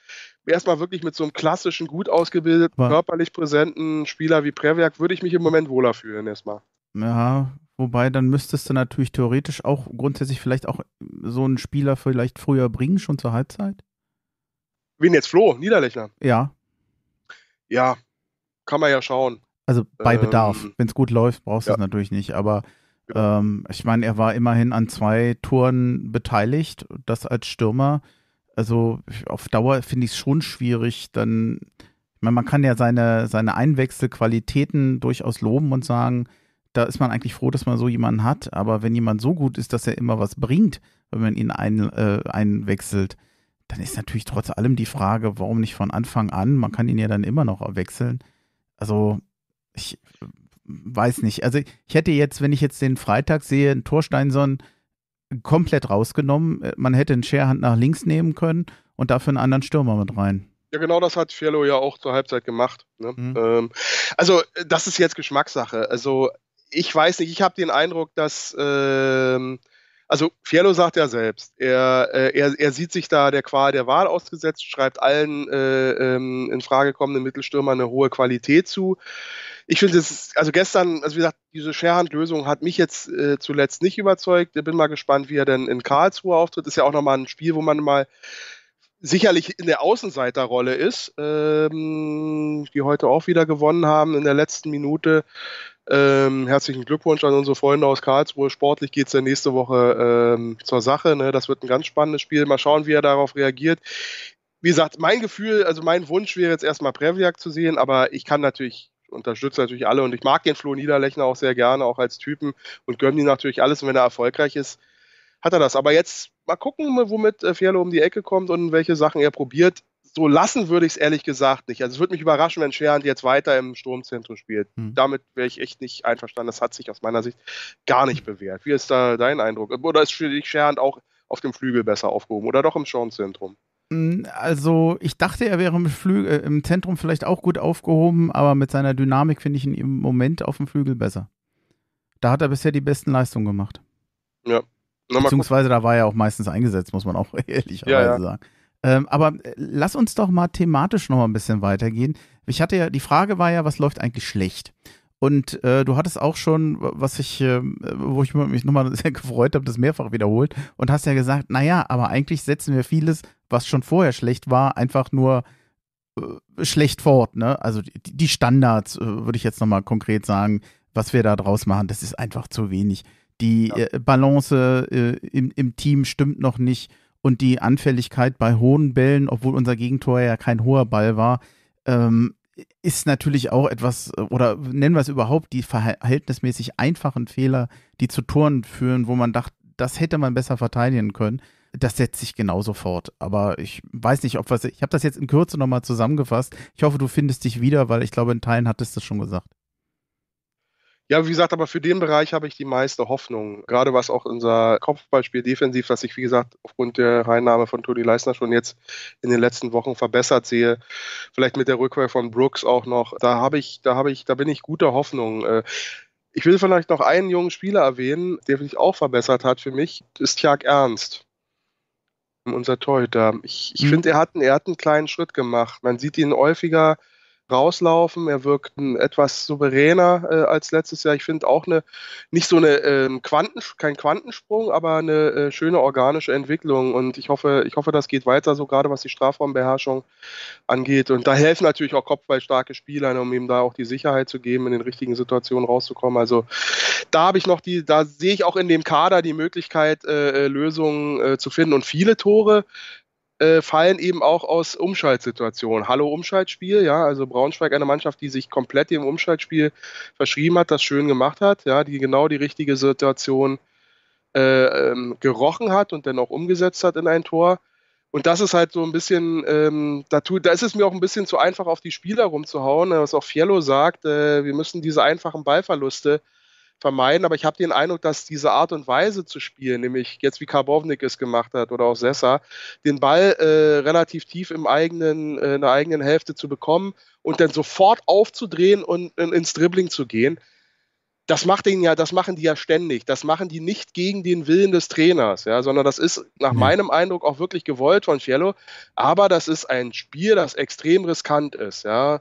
erstmal wirklich mit so einem klassischen, gut ausgebildeten, aber körperlich präsenten Spieler wie Prevljak würde ich mich im Moment wohler fühlen erstmal. Ja, wobei dann müsstest du natürlich theoretisch auch grundsätzlich vielleicht auch so einen Spieler vielleicht früher bringen, schon zur Halbzeit. Wen jetzt? Flo Niederlechner? Ja. Ja, kann man ja schauen. Also bei ähm, Bedarf. Wenn es gut läuft, brauchst du ja es natürlich nicht. Aber ja. ähm, ich meine, er war immerhin an zwei Toren beteiligt. Das als Stürmer. Also auf Dauer finde ich es schon schwierig. Dann, ich meine, man kann ja seine, seine Einwechselqualitäten durchaus loben und sagen, da ist man eigentlich froh, dass man so jemanden hat. Aber wenn jemand so gut ist, dass er immer was bringt, wenn man ihn ein, äh, einwechselt, dann ist natürlich trotz allem die Frage, warum nicht von Anfang an? Man kann ihn ja dann immer noch wechseln. Also ich weiß nicht. Also ich hätte jetzt, wenn ich jetzt den Freitag sehe, einen Thorsteinsson komplett rausgenommen. Man hätte einen Scherhant nach links nehmen können und dafür einen anderen Stürmer mit rein. Ja, genau, das hat Fiél ja auch zur Halbzeit gemacht. Ne? Mhm. Ähm, also das ist jetzt Geschmackssache. Also ich weiß nicht, ich habe den Eindruck, dass ähm, also Fiél sagt ja selbst, er, äh, er, er sieht sich da der Qual der Wahl ausgesetzt, schreibt allen äh, ähm, in Frage kommenden Mittelstürmern eine hohe Qualität zu. Ich finde, das ist, also gestern, also wie gesagt, diese Scherhant-Lösung hat mich jetzt äh, zuletzt nicht überzeugt. Ich bin mal gespannt, wie er denn in Karlsruhe auftritt. Ist ja auch nochmal ein Spiel, wo man mal sicherlich in der Außenseiterrolle ist, ähm, die heute auch wieder gewonnen haben in der letzten Minute. Ähm, herzlichen Glückwunsch an unsere Freunde aus Karlsruhe. Sportlich geht es ja nächste Woche ähm, zur Sache. Ne? Das wird ein ganz spannendes Spiel. Mal schauen, wie er darauf reagiert. Wie gesagt, mein Gefühl, also mein Wunsch wäre jetzt erstmal Prevljak zu sehen, aber ich kann natürlich, unterstütze natürlich alle und ich mag den Flo Niederlechner auch sehr gerne, auch als Typen und gönne ihm natürlich alles und wenn er erfolgreich ist, hat er das. Aber jetzt mal gucken, womit Fiél um die Ecke kommt und welche Sachen er probiert. So lassen würde ich es ehrlich gesagt nicht. Also es würde mich überraschen, wenn Scherhant jetzt weiter im Sturmzentrum spielt. Hm. Damit wäre ich echt nicht einverstanden. Das hat sich aus meiner Sicht gar nicht bewährt. Wie ist da dein Eindruck? Oder ist für dich Scherhant auch auf dem Flügel besser aufgehoben? Oder doch im Sturmzentrum? Also ich dachte, er wäre im, Flü- äh, im Zentrum vielleicht auch gut aufgehoben, aber mit seiner Dynamik finde ich ihn im Moment auf dem Flügel besser. Da hat er bisher die besten Leistungen gemacht. Ja. Beziehungsweise da war er auch meistens eingesetzt, muss man auch ehrlicherweise ja, ja. sagen. Ähm, aber lass uns doch mal thematisch noch mal ein bisschen weitergehen. Ich hatte ja, die Frage war ja, was läuft eigentlich schlecht? Und äh, du hattest auch schon, was ich, äh, wo ich mich nochmal sehr gefreut habe, das mehrfach wiederholt und hast ja gesagt, naja, aber eigentlich setzen wir vieles, was schon vorher schlecht war, einfach nur äh, schlecht fort. Ne? Also die, die Standards, äh, würde ich jetzt nochmal konkret sagen, was wir da draus machen, das ist einfach zu wenig. Die ja. äh, Balance äh, im, im Team stimmt noch nicht und die Anfälligkeit bei hohen Bällen, obwohl unser Gegentor ja kein hoher Ball war, ähm, ist natürlich auch etwas, oder nennen wir es überhaupt, die verhältnismäßig einfachen Fehler, die zu Toren führen, wo man dachte, das hätte man besser verteidigen können, das setzt sich genauso fort. Aber ich weiß nicht, ob was, ich habe das jetzt in Kürze nochmal zusammengefasst. Ich hoffe, du findest dich wieder, weil ich glaube, in Teilen hattest du es schon gesagt. Ja, wie gesagt, aber für den Bereich habe ich die meiste Hoffnung. Gerade was auch unser Kopfballspiel defensiv, was ich, wie gesagt, aufgrund der Reinnahme von Toni Leistner schon jetzt in den letzten Wochen verbessert sehe. Vielleicht mit der Rückkehr von Brooks auch noch. Da habe ich, da habe ich, da bin ich guter Hoffnung. Ich will vielleicht noch einen jungen Spieler erwähnen, der sich auch verbessert hat für mich, ist Tjag Ernst. Unser Torhüter. Ich, ich mhm. finde, er hat, er hat einen kleinen Schritt gemacht. Man sieht ihn häufiger rauslaufen. Er wirkt ein, etwas souveräner äh, als letztes Jahr. Ich finde auch eine, nicht so eine ähm, Quanten, kein Quantensprung, aber eine äh, schöne organische Entwicklung. Und ich hoffe, ich hoffe, das geht weiter, so gerade was die Strafraumbeherrschung angeht. Und da helfen natürlich auch kopfballstarke Spieler, um ihm da auch die Sicherheit zu geben, in den richtigen Situationen rauszukommen. Also da habe ich noch die, da sehe ich auch in dem Kader die Möglichkeit, äh, Lösungen äh, zu finden. Und viele Tore Äh, fallen eben auch aus Umschaltsituationen. Hallo Umschaltspiel, ja, also Braunschweig, eine Mannschaft, die sich komplett dem Umschaltspiel verschrieben hat, das schön gemacht hat, ja, die genau die richtige Situation äh, ähm, gerochen hat und dann auch umgesetzt hat in ein Tor. Und das ist halt so ein bisschen, ähm, da, tut, da ist es mir auch ein bisschen zu einfach, auf die Spieler rumzuhauen, was auch Fiél sagt, äh, wir müssen diese einfachen Ballverluste vermeiden, aber ich habe den Eindruck, dass diese Art und Weise zu spielen, nämlich jetzt wie Karbownik es gemacht hat oder auch Sessa, den Ball äh, relativ tief im eigenen, äh, in der eigenen Hälfte zu bekommen und dann sofort aufzudrehen und in, ins Dribbling zu gehen, das macht den ja, das machen die ja ständig. Das machen die nicht gegen den Willen des Trainers, ja, sondern das ist nach mhm. meinem Eindruck auch wirklich gewollt von Fiél, aber das ist ein Spiel, das extrem riskant ist, ja,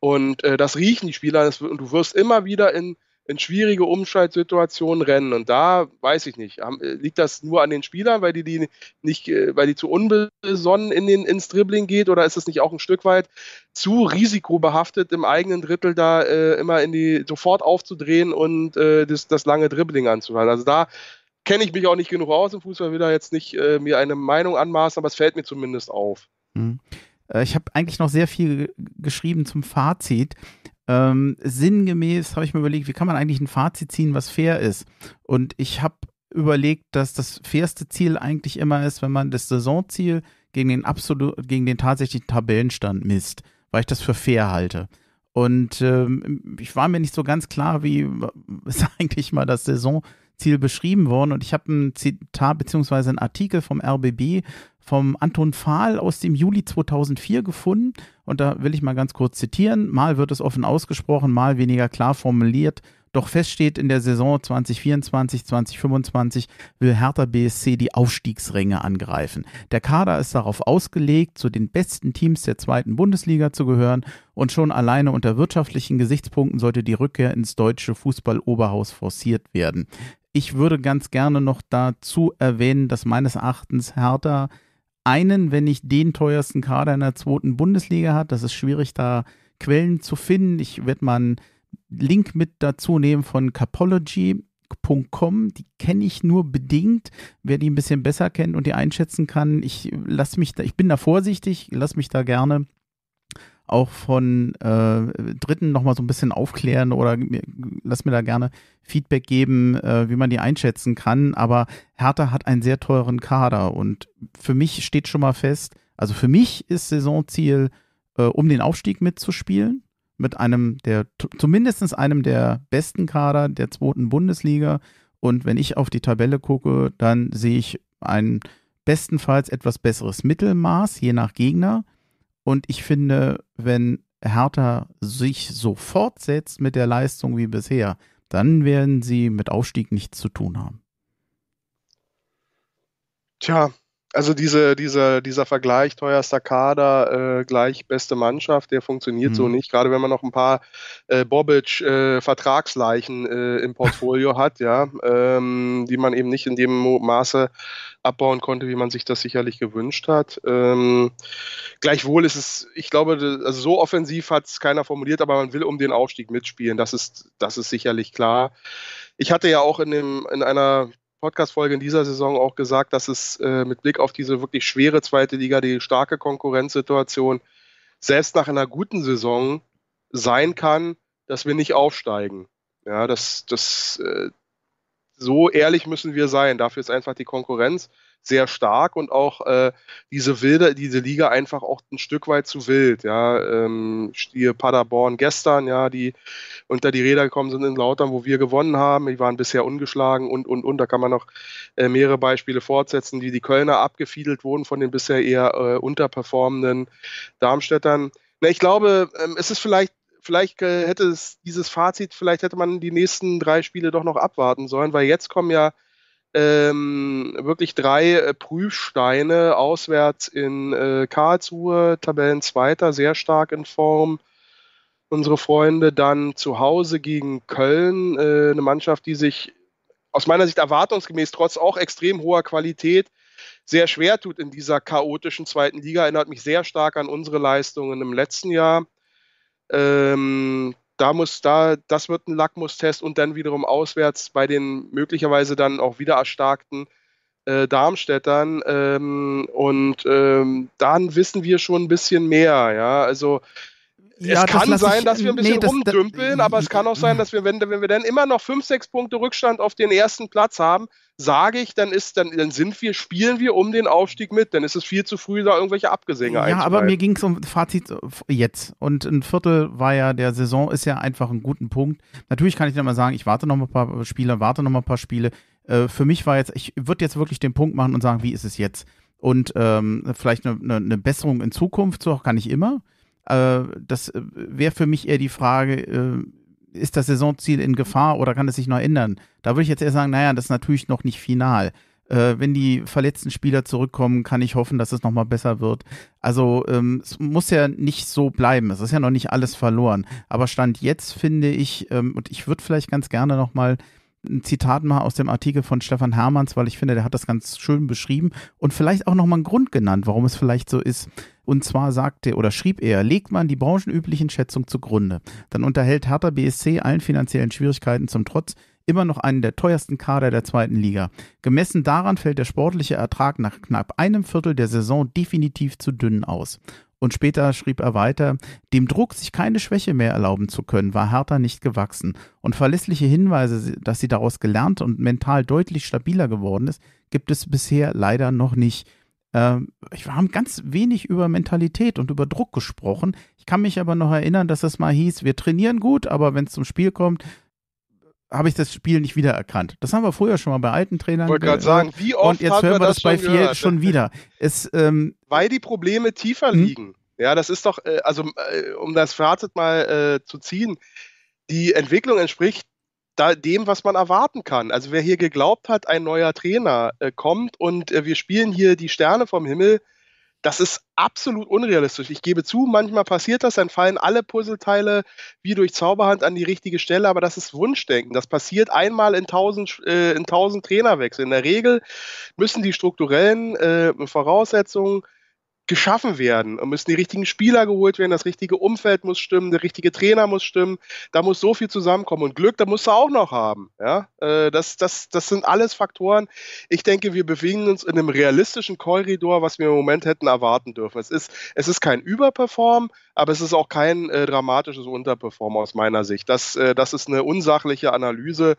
und äh, das riechen die Spieler, das, und du wirst immer wieder in in schwierige Umschaltsituationen rennen. Und da, weiß ich nicht, liegt das nur an den Spielern, weil die, die nicht, weil die zu unbesonnen in den, ins Dribbling geht, oder ist es nicht auch ein Stück weit zu risikobehaftet, im eigenen Drittel da äh, immer in die sofort aufzudrehen und äh, das, das lange Dribbling anzuhalten? Also da kenne ich mich auch nicht genug aus im Fußball, will da jetzt nicht äh, mir eine Meinung anmaßen, aber es fällt mir zumindest auf. Hm. Ich habe eigentlich noch sehr viel geschrieben zum Fazit. Ähm, sinngemäß habe ich mir überlegt, wie kann man eigentlich ein Fazit ziehen, was fair ist? Und ich habe überlegt, dass das fairste Ziel eigentlich immer ist, wenn man das Saisonziel gegen den, absolut, gegen den tatsächlichen Tabellenstand misst, weil ich das für fair halte. Und ähm, ich war mir nicht so ganz klar, wie ist eigentlich mal das Saisonziel beschrieben worden. Und ich habe ein Zitat bzw. einen Artikel vom R B B vom Anton Fahl aus dem Juli zweitausendvier gefunden. Und da will ich mal ganz kurz zitieren. Mal wird es offen ausgesprochen, mal weniger klar formuliert. Doch fest steht, in der Saison zweitausendvierundzwanzig, zweitausendfünfundzwanzig will Hertha B S C die Aufstiegsränge angreifen. Der Kader ist darauf ausgelegt, zu den besten Teams der zweiten Bundesliga zu gehören. Und schon alleine unter wirtschaftlichen Gesichtspunkten sollte die Rückkehr ins deutsche Fußballoberhaus forciert werden. Ich würde ganz gerne noch dazu erwähnen, dass meines Erachtens Hertha einen, wenn nicht den teuersten Kader in der zweiten Bundesliga hat. Das ist schwierig, da Quellen zu finden. Ich werde mal einen Link mit dazu nehmen von Capology punkt com. Die kenne ich nur bedingt. Wer die ein bisschen besser kennt und die einschätzen kann, ich lasse mich da, ich bin da vorsichtig, lasse mich da gerne auch von äh, Dritten nochmal so ein bisschen aufklären oder mir, lass mir da gerne Feedback geben, äh, wie man die einschätzen kann. Aber Hertha hat einen sehr teuren Kader und für mich steht schon mal fest, also für mich ist Saisonziel, äh, um den Aufstieg mitzuspielen, mit einem der, zumindest einem der besten Kader der zweiten Bundesliga. Und wenn ich auf die Tabelle gucke, dann sehe ich ein bestenfalls etwas besseres Mittelmaß, je nach Gegner. Und ich finde, wenn Hertha sich so fortsetzt mit der Leistung wie bisher, dann werden sie mit Aufstieg nichts zu tun haben. Tja, also diese, diese, dieser Vergleich teuerster Kader äh, gleich beste Mannschaft, der funktioniert mhm. so nicht. Gerade wenn man noch ein paar äh, Bobic-Vertragsleichen äh, äh, im Portfolio hat, ja, ähm, die man eben nicht in dem Maße abbauen konnte, wie man sich das sicherlich gewünscht hat. Ähm, gleichwohl ist es, ich glaube, also so offensiv hat es keiner formuliert, aber man will um den Aufstieg mitspielen. Das ist, das ist sicherlich klar. Ich hatte ja auch in, dem, in einer Podcast-Folge in dieser Saison auch gesagt, dass es äh, mit Blick auf diese wirklich schwere zweite Liga, die starke Konkurrenzsituation, selbst nach einer guten Saison sein kann, dass wir nicht aufsteigen. Ja, das, das äh, so ehrlich müssen wir sein. Dafür ist einfach die Konkurrenz sehr stark und auch äh, diese wilde, diese Liga einfach auch ein Stück weit zu wild. Ja, ähm, hier Paderborn gestern, ja, die unter die Räder gekommen sind in Lautern, wo wir gewonnen haben. Die waren bisher ungeschlagen und und und. Da kann man noch äh, mehrere Beispiele fortsetzen, wie die Kölner abgefiedelt wurden von den bisher eher äh, unterperformenden Darmstädtern. Na, ich glaube, ähm, es ist vielleicht Vielleicht hätte es dieses Fazit, vielleicht hätte man die nächsten drei Spiele doch noch abwarten sollen, weil jetzt kommen ja ähm, wirklich drei äh, Prüfsteine auswärts in äh, Karlsruhe, Tabellenzweiter, sehr stark in Form, unsere Freunde dann zu Hause gegen Köln, äh, eine Mannschaft, die sich aus meiner Sicht erwartungsgemäß trotz auch extrem hoher Qualität sehr schwer tut in dieser chaotischen zweiten Liga. Erinnert mich sehr stark an unsere Leistungen im letzten Jahr. Ähm, da muss da, das wird ein Lackmustest und dann wiederum auswärts bei den möglicherweise dann auch wieder erstarkten äh, Darmstädtern. Ähm, und ähm, dann wissen wir schon ein bisschen mehr. Ja, also ja, es kann das sein, ich, dass wir ein bisschen nee, das, rumdümpeln, das, aber es kann auch sein, dass wir, wenn, wenn wir dann immer noch fünf, sechs Punkte Rückstand auf den ersten Platz haben, sage ich, dann ist, dann, dann sind wir, spielen wir um den Aufstieg mit, dann ist es viel zu früh, da irgendwelche Abgesänge einzubauen. Ja, aber mir ging es um Fazit jetzt. Und ein Viertel war ja der Saison, ist ja einfach ein guter Punkt. Natürlich kann ich dann mal sagen, ich warte noch mal ein paar Spiele, warte noch mal ein paar Spiele. Äh, für mich war jetzt, ich würde jetzt wirklich den Punkt machen und sagen, wie ist es jetzt? Und ähm, vielleicht eine ne, ne Besserung in Zukunft, so auch kann ich immer. Das wäre für mich eher die Frage, ist das Saisonziel in Gefahr oder kann es sich noch ändern? Da würde ich jetzt eher sagen, naja, das ist natürlich noch nicht final. Wenn die verletzten Spieler zurückkommen, kann ich hoffen, dass es nochmal besser wird. Also es muss ja nicht so bleiben. Es ist ja noch nicht alles verloren. Aber Stand jetzt finde ich, und ich würde vielleicht ganz gerne nochmal ein Zitat mal aus dem Artikel von Stefan Hermanns, weil ich finde, der hat das ganz schön beschrieben und vielleicht auch nochmal einen Grund genannt, warum es vielleicht so ist. Und zwar sagte oder schrieb er, legt man die branchenüblichen Schätzungen zugrunde, dann unterhält Hertha B S C allen finanziellen Schwierigkeiten zum Trotz immer noch einen der teuersten Kader der zweiten Liga. Gemessen daran fällt der sportliche Ertrag nach knapp einem Viertel der Saison definitiv zu dünn aus. Und später schrieb er weiter, dem Druck, sich keine Schwäche mehr erlauben zu können, war Hertha nicht gewachsen. Und verlässliche Hinweise, dass sie daraus gelernt und mental deutlich stabiler geworden ist, gibt es bisher leider noch nicht. Ähm, wir haben ganz wenig über Mentalität und über Druck gesprochen. Ich kann mich aber noch erinnern, dass das mal hieß, wir trainieren gut, aber wenn es zum Spiel kommt, habe ich das Spiel nicht wiedererkannt. Das haben wir früher schon mal bei alten Trainern gehört. Ich wollte gerade sagen, wie oft und jetzt haben hören wir das, das bei Fiél schon wieder. Es, ähm, Weil die Probleme tiefer hm? liegen. Ja, das ist doch, äh, also äh, um das Fazit mal äh, zu ziehen, die Entwicklung entspricht da dem, was man erwarten kann. Also wer hier geglaubt hat, ein neuer Trainer äh, kommt und äh, wir spielen hier die Sterne vom Himmel, das ist absolut unrealistisch. Ich gebe zu, manchmal passiert das, dann fallen alle Puzzleteile wie durch Zauberhand an die richtige Stelle, aber das ist Wunschdenken. Das passiert einmal in tausend, äh, in tausend Trainerwechsel. In der Regel müssen die strukturellen äh, Voraussetzungen geschaffen werden und müssen die richtigen Spieler geholt werden, das richtige Umfeld muss stimmen, der richtige Trainer muss stimmen, da muss so viel zusammenkommen und Glück, da musst du auch noch haben. Ja? Das, das, das sind alles Faktoren. Ich denke, wir bewegen uns in einem realistischen Korridor, was wir im Moment hätten erwarten dürfen. Es ist, es ist kein Überperform, aber es ist auch kein äh, dramatisches Unterperform aus meiner Sicht. Das, äh, das ist eine unsachliche Analyse,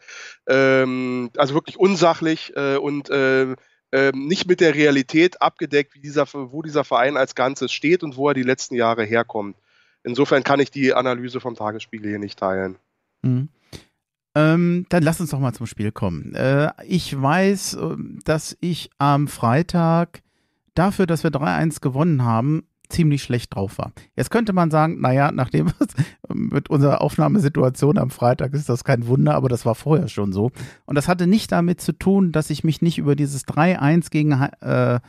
ähm, also wirklich unsachlich äh, und äh, Ähm, nicht mit der Realität abgedeckt, wie dieser, wo dieser Verein als Ganzes steht und wo er die letzten Jahre herkommt. Insofern kann ich die Analyse vom Tagesspiegel hier nicht teilen. Mhm. Ähm, dann lass uns doch mal zum Spiel kommen. Äh, ich weiß, dass ich am Freitag dafür, dass wir drei eins gewonnen haben, ziemlich schlecht drauf war. Jetzt könnte man sagen, naja, nachdem was mit unserer Aufnahmesituation am Freitag ist das kein Wunder, aber das war vorher schon so. Und das hatte nicht damit zu tun, dass ich mich nicht über dieses drei eins gegen äh,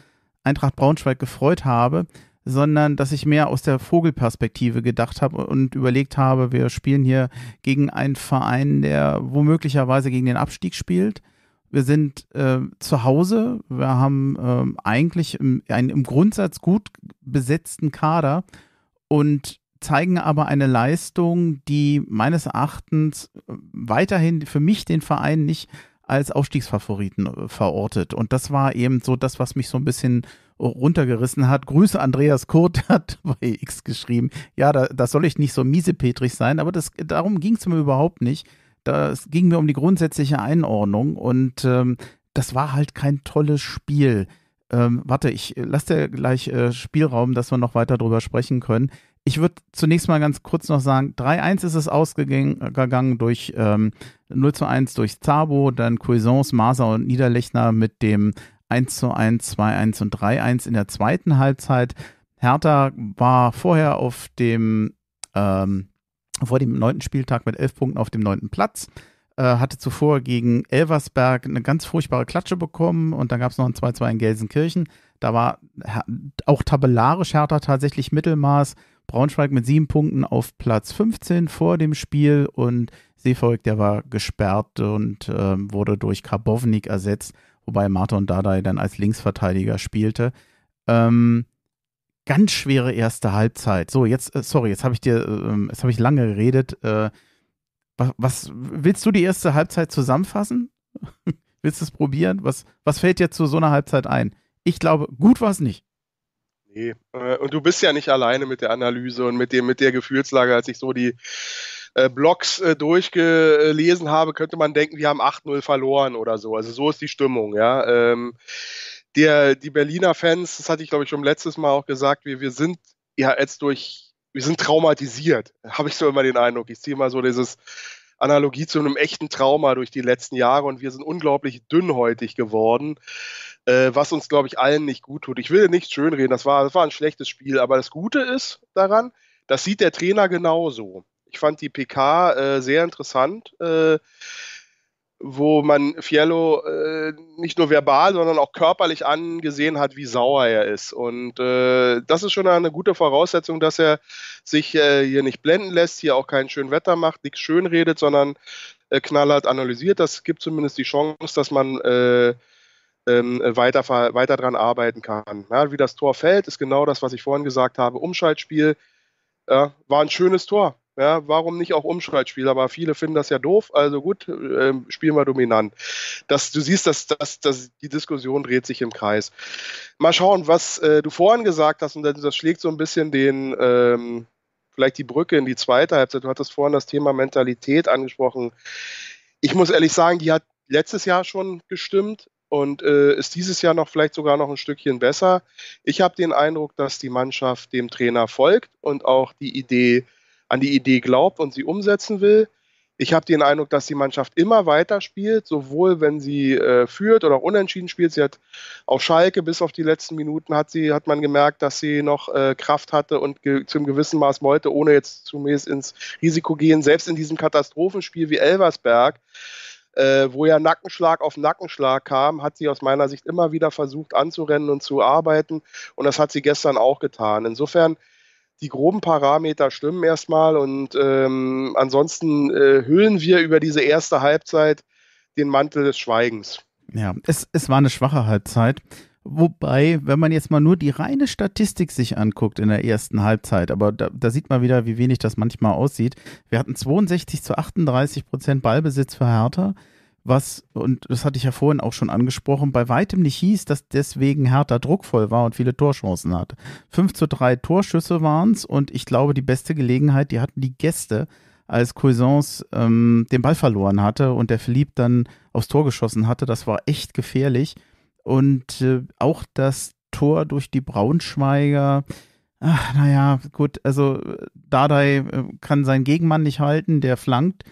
Eintracht Braunschweig gefreut habe, sondern dass ich mehr aus der Vogelperspektive gedacht habe und überlegt habe, wir spielen hier gegen einen Verein, der womöglicherweise gegen den Abstieg spielt. Wir sind äh, zu Hause, wir haben ähm, eigentlich im, einen im Grundsatz gut besetzten Kader und zeigen aber eine Leistung, die meines Erachtens weiterhin für mich den Verein nicht als Aufstiegsfavoriten verortet. Und das war eben so das, was mich so ein bisschen runtergerissen hat. Grüße Andreas Kurt, hat bei X geschrieben, ja, da, das soll ich nicht so miesepetrig sein, aber das, darum ging es mir überhaupt nicht. Das ging mir um die grundsätzliche Einordnung und ähm, das war halt kein tolles Spiel. Ähm, warte, ich lasse dir gleich äh, Spielraum, dass wir noch weiter drüber sprechen können. Ich würde zunächst mal ganz kurz noch sagen, drei eins ist es ausgegangen durch ähm, null zu eins durch Zabo, dann Cuisance, Maser und Niederlechner mit dem eins zu eins, zwei eins und drei eins in der zweiten Halbzeit. Hertha war vorher auf dem ähm, vor dem neunten Spieltag mit elf Punkten auf dem neunten Platz, äh, hatte zuvor gegen Elversberg eine ganz furchtbare Klatsche bekommen und dann gab es noch ein zwei zu zwei in Gelsenkirchen. Da war auch tabellarisch Hertha tatsächlich Mittelmaß Braunschweig mit sieben Punkten auf Platz fünfzehn vor dem Spiel und Seevolk, der war gesperrt und ähm, wurde durch Karbownik ersetzt, wobei Marton Dardai dann als Linksverteidiger spielte. Ähm, ganz schwere erste Halbzeit. So, jetzt, äh, sorry, jetzt habe ich dir, äh, jetzt habe ich lange geredet. Äh, was, was, willst du die erste Halbzeit zusammenfassen? Willst du es probieren? Was, was fällt dir zu so einer Halbzeit ein? Ich glaube, gut war es nicht. Nee, und du bist ja nicht alleine mit der Analyse und mit dem, mit der Gefühlslage. Als ich so die äh, Blogs äh, durchgelesen habe, könnte man denken, wir haben acht null verloren oder so. Also so ist die Stimmung, ja. Ähm, der, die Berliner Fans, das hatte ich, glaube ich, schon letztes Mal auch gesagt, wir, wir sind ja jetzt durch, wir sind traumatisiert, habe ich so immer den Eindruck. Ich ziehe mal so dieses Analogie zu einem echten Trauma durch die letzten Jahre und wir sind unglaublich dünnhäutig geworden, äh, was uns, glaube ich, allen nicht gut tut. Ich will nicht schönreden, das war, das war ein schlechtes Spiel, aber das Gute ist daran, das sieht der Trainer genauso. Ich fand die P K äh, sehr interessant, äh, wo man Fiél äh, nicht nur verbal, sondern auch körperlich angesehen hat, wie sauer er ist. Und äh, das ist schon eine gute Voraussetzung, dass er sich äh, hier nicht blenden lässt, hier auch kein schön Wetter macht, nichts schön redet, sondern äh, knallhart analysiert. Das gibt zumindest die Chance, dass man äh, äh, weiter, weiter dran arbeiten kann. Ja, wie das Tor fällt, ist genau das, was ich vorhin gesagt habe. Umschaltspiel äh, war ein schönes Tor. Ja, warum nicht auch Umschaltspiel? Aber viele finden das ja doof, also gut, äh, spielen wir dominant. Das, du siehst, dass, dass, dass die Diskussion dreht sich im Kreis. Mal schauen, was äh, du vorhin gesagt hast, und das, das schlägt so ein bisschen den, ähm, vielleicht die Brücke in die zweite Halbzeit. Du hattest vorhin das Thema Mentalität angesprochen. Ich muss ehrlich sagen, die hat letztes Jahr schon gestimmt und äh, ist dieses Jahr noch vielleicht sogar noch ein Stückchen besser. Ich habe den Eindruck, dass die Mannschaft dem Trainer folgt und auch die Idee an die Idee glaubt und sie umsetzen will. Ich habe den Eindruck, dass die Mannschaft immer weiter spielt, sowohl wenn sie äh, führt oder auch unentschieden spielt. Sie hat auf Schalke bis auf die letzten Minuten hat, sie, hat man gemerkt, dass sie noch äh, Kraft hatte und ge- zum gewissen Maß wollte, ohne jetzt zunächst ins Risiko gehen. Selbst in diesem Katastrophenspiel wie Elversberg, äh, wo ja Nackenschlag auf Nackenschlag kam, hat sie aus meiner Sicht immer wieder versucht anzurennen und zu arbeiten. Und das hat sie gestern auch getan. Insofern die groben Parameter stimmen erstmal und ähm, ansonsten äh, hüllen wir über diese erste Halbzeit den Mantel des Schweigens. Ja, es, es war eine schwache Halbzeit, wobei, wenn man jetzt mal nur die reine Statistik sich anguckt in der ersten Halbzeit, aber da, da sieht man wieder, wie wenig das manchmal aussieht. Wir hatten zweiundsechzig zu achtunddreißig Prozent Ballbesitz für Hertha, was, und das hatte ich ja vorhin auch schon angesprochen, bei weitem nicht hieß, dass deswegen Hertha druckvoll war und viele Torchancen hatte. fünf zu drei Torschüsse waren es und ich glaube, die beste Gelegenheit, die hatten die Gäste, als Cuisance ähm, den Ball verloren hatte und der Philipp dann aufs Tor geschossen hatte. Das war echt gefährlich und äh, auch das Tor durch die Braunschweiger, ach, naja, gut, also Dardai äh, kann seinen Gegenmann nicht halten, der flankt.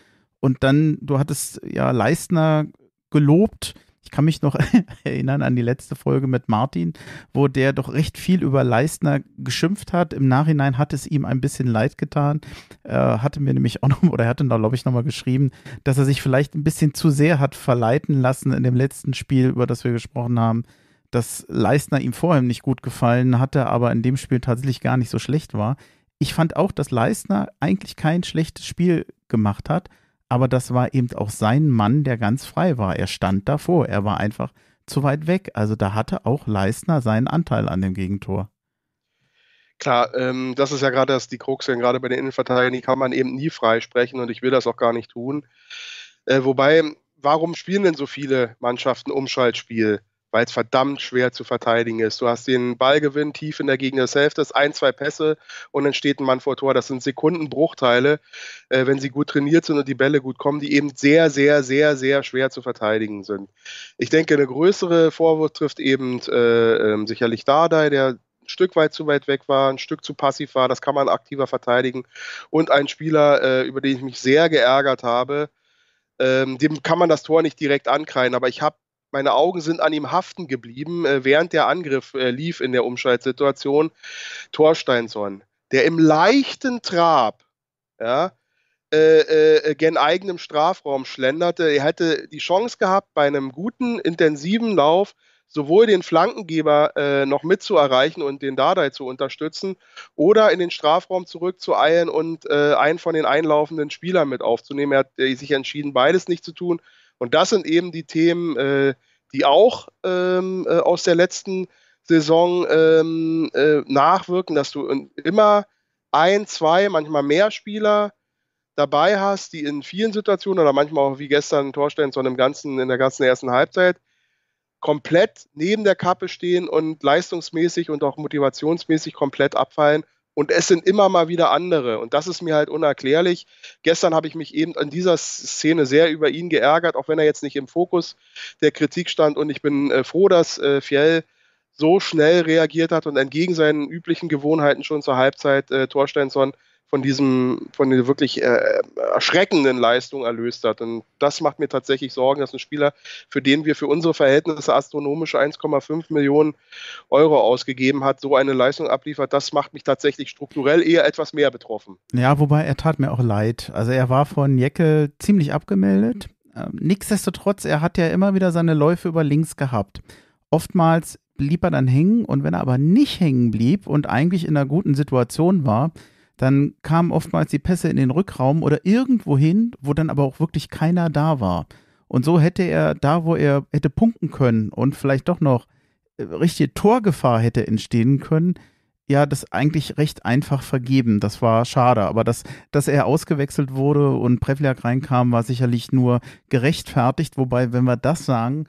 Und dann, du hattest ja Leistner gelobt. Ich kann mich noch erinnern an die letzte Folge mit Martin, wo der doch recht viel über Leistner geschimpft hat. Im Nachhinein hat es ihm ein bisschen leid getan. Er hatte mir nämlich auch noch, oder er hatte da, glaube ich, nochmal geschrieben, dass er sich vielleicht ein bisschen zu sehr hat verleiten lassen in dem letzten Spiel, über das wir gesprochen haben, dass Leistner ihm vorher nicht gut gefallen hatte, aber in dem Spiel tatsächlich gar nicht so schlecht war. Ich fand auch, dass Leistner eigentlich kein schlechtes Spiel gemacht hat. Aber das war eben auch sein Mann, der ganz frei war. Er stand davor, er war einfach zu weit weg. Also da hatte auch Leistner seinen Anteil an dem Gegentor. Klar, ähm, das ist ja gerade die Krux, denn gerade bei den Innenverteidigern, die kann man eben nie freisprechen und ich will das auch gar nicht tun. Äh, wobei, warum spielen denn so viele Mannschaften Umschaltspiel? Weil es verdammt schwer zu verteidigen ist. Du hast den Ballgewinn tief in der Gegnerhälfte, ein, zwei Pässe und dann steht ein Mann vor Tor. Das sind Sekundenbruchteile, äh, wenn sie gut trainiert sind und die Bälle gut kommen, die eben sehr, sehr, sehr, sehr schwer zu verteidigen sind. Ich denke, eine größere Vorwurf trifft eben äh, äh, sicherlich Dardai, der ein Stück weit zu weit weg war, ein Stück zu passiv war. Das kann man aktiver verteidigen. Und ein Spieler, äh, über den ich mich sehr geärgert habe, äh, dem kann man das Tor nicht direkt ankreiden, aber ich habe meine Augen sind an ihm haften geblieben, äh, während der Angriff äh, lief in der Umschaltsituation. Þorsteinsson, der im leichten Trab ja, äh, äh, gen eigenem Strafraum schlenderte. Er hätte die Chance gehabt, bei einem guten, intensiven Lauf sowohl den Flankengeber äh, noch mit zu erreichen und den Dardai zu unterstützen oder in den Strafraum zurückzueilen und äh, einen von den einlaufenden Spielern mit aufzunehmen. Er hat äh, sich entschieden, beides nicht zu tun. Und das sind eben die Themen, äh, die auch ähm, äh, aus der letzten Saison ähm, äh, nachwirken, dass du immer ein, zwei, manchmal mehr Spieler dabei hast, die in vielen Situationen oder manchmal auch wie gestern Þorsteinsson im ganzen, in der ganzen ersten Halbzeit komplett neben der Kappe stehen und leistungsmäßig und auch motivationsmäßig komplett abfallen. Und es sind immer mal wieder andere. Und das ist mir halt unerklärlich. Gestern habe ich mich eben an dieser Szene sehr über ihn geärgert, auch wenn er jetzt nicht im Fokus der Kritik stand. Und ich bin äh, froh, dass äh, Fiél so schnell reagiert hat und entgegen seinen üblichen Gewohnheiten schon zur Halbzeit äh, Þorsteinsson von diesem, von dieser wirklich äh, erschreckenden Leistung erlöst hat. Und das macht mir tatsächlich Sorgen, dass ein Spieler, für den wir für unsere Verhältnisse astronomische eins Komma fünf Millionen Euro ausgegeben hat, so eine Leistung abliefert. Das macht mich tatsächlich strukturell eher etwas mehr betroffen. Ja, wobei er tat mir auch leid. Also er war von Jeckel ziemlich abgemeldet. Ähm, nichtsdestotrotz, er hat ja immer wieder seine Läufe über links gehabt. Oftmals blieb er dann hängen, und wenn er aber nicht hängen blieb und eigentlich in einer guten Situation war, dann kamen oftmals die Pässe in den Rückraum oder irgendwo hin, wo dann aber auch wirklich keiner da war. Und so hätte er da, wo er hätte punkten können und vielleicht doch noch richtige Torgefahr hätte entstehen können, ja, das eigentlich recht einfach vergeben. Das war schade, aber das, dass er ausgewechselt wurde und Prevljak reinkam, war sicherlich nur gerechtfertigt. Wobei, wenn wir das sagen,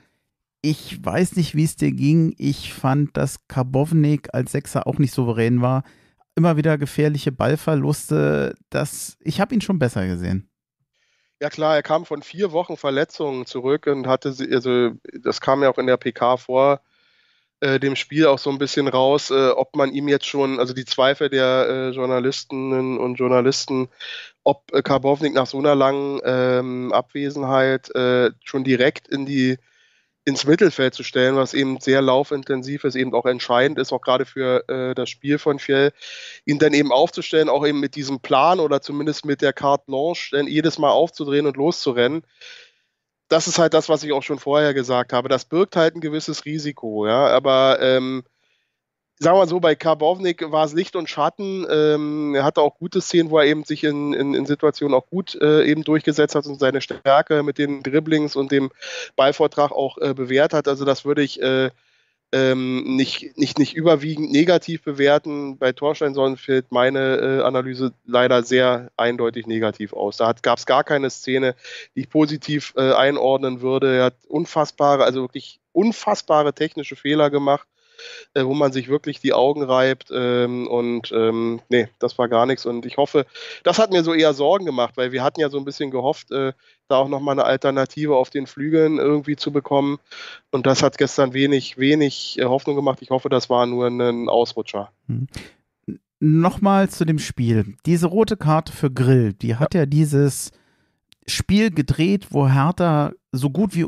ich weiß nicht, wie es dir ging. Ich fand, dass Karbownik als Sechser auch nicht souverän war. Immer wieder gefährliche Ballverluste, das, ich habe ihn schon besser gesehen. Ja klar, er kam von vier Wochen Verletzungen zurück und hatte, also das kam ja auch in der P K vor äh, dem Spiel auch so ein bisschen raus, äh, ob man ihm jetzt schon, also die Zweifel der äh, Journalistinnen und Journalisten, ob äh, Karbownik nach so einer langen ähm, Abwesenheit äh, schon direkt in die ins Mittelfeld zu stellen, was eben sehr laufintensiv ist, eben auch entscheidend ist, auch gerade für äh, das Spiel von Fiél, ihn dann eben aufzustellen, auch eben mit diesem Plan oder zumindest mit der Carte Blanche, dann jedes Mal aufzudrehen und loszurennen. Das ist halt das, was ich auch schon vorher gesagt habe. Das birgt halt ein gewisses Risiko, ja, aber ähm, sagen wir mal so, bei Karbownik war es Licht und Schatten. Ähm, er hatte auch gute Szenen, wo er eben sich in, in, in Situationen auch gut äh, eben durchgesetzt hat und seine Stärke mit den Dribblings und dem Ballvortrag auch äh, bewährt hat. Also das würde ich äh, ähm, nicht, nicht, nicht überwiegend negativ bewerten. Bei Þorsteinsson fällt meine äh, Analyse leider sehr eindeutig negativ aus. Da gab es gar keine Szene, die ich positiv äh, einordnen würde. Er hat unfassbare, also wirklich unfassbare technische Fehler gemacht, wo man sich wirklich die Augen reibt, ähm, und ähm, nee, das war gar nichts, und ich hoffe, das hat mir so eher Sorgen gemacht, weil wir hatten ja so ein bisschen gehofft, äh, da auch nochmal eine Alternative auf den Flügeln irgendwie zu bekommen, und das hat gestern wenig, wenig äh, Hoffnung gemacht. Ich hoffe, das war nur ein Ausrutscher. Mhm. Nochmal zu dem Spiel. Diese rote Karte für Grill, die hat ja, ja dieses Spiel gedreht, wo Hertha so gut wie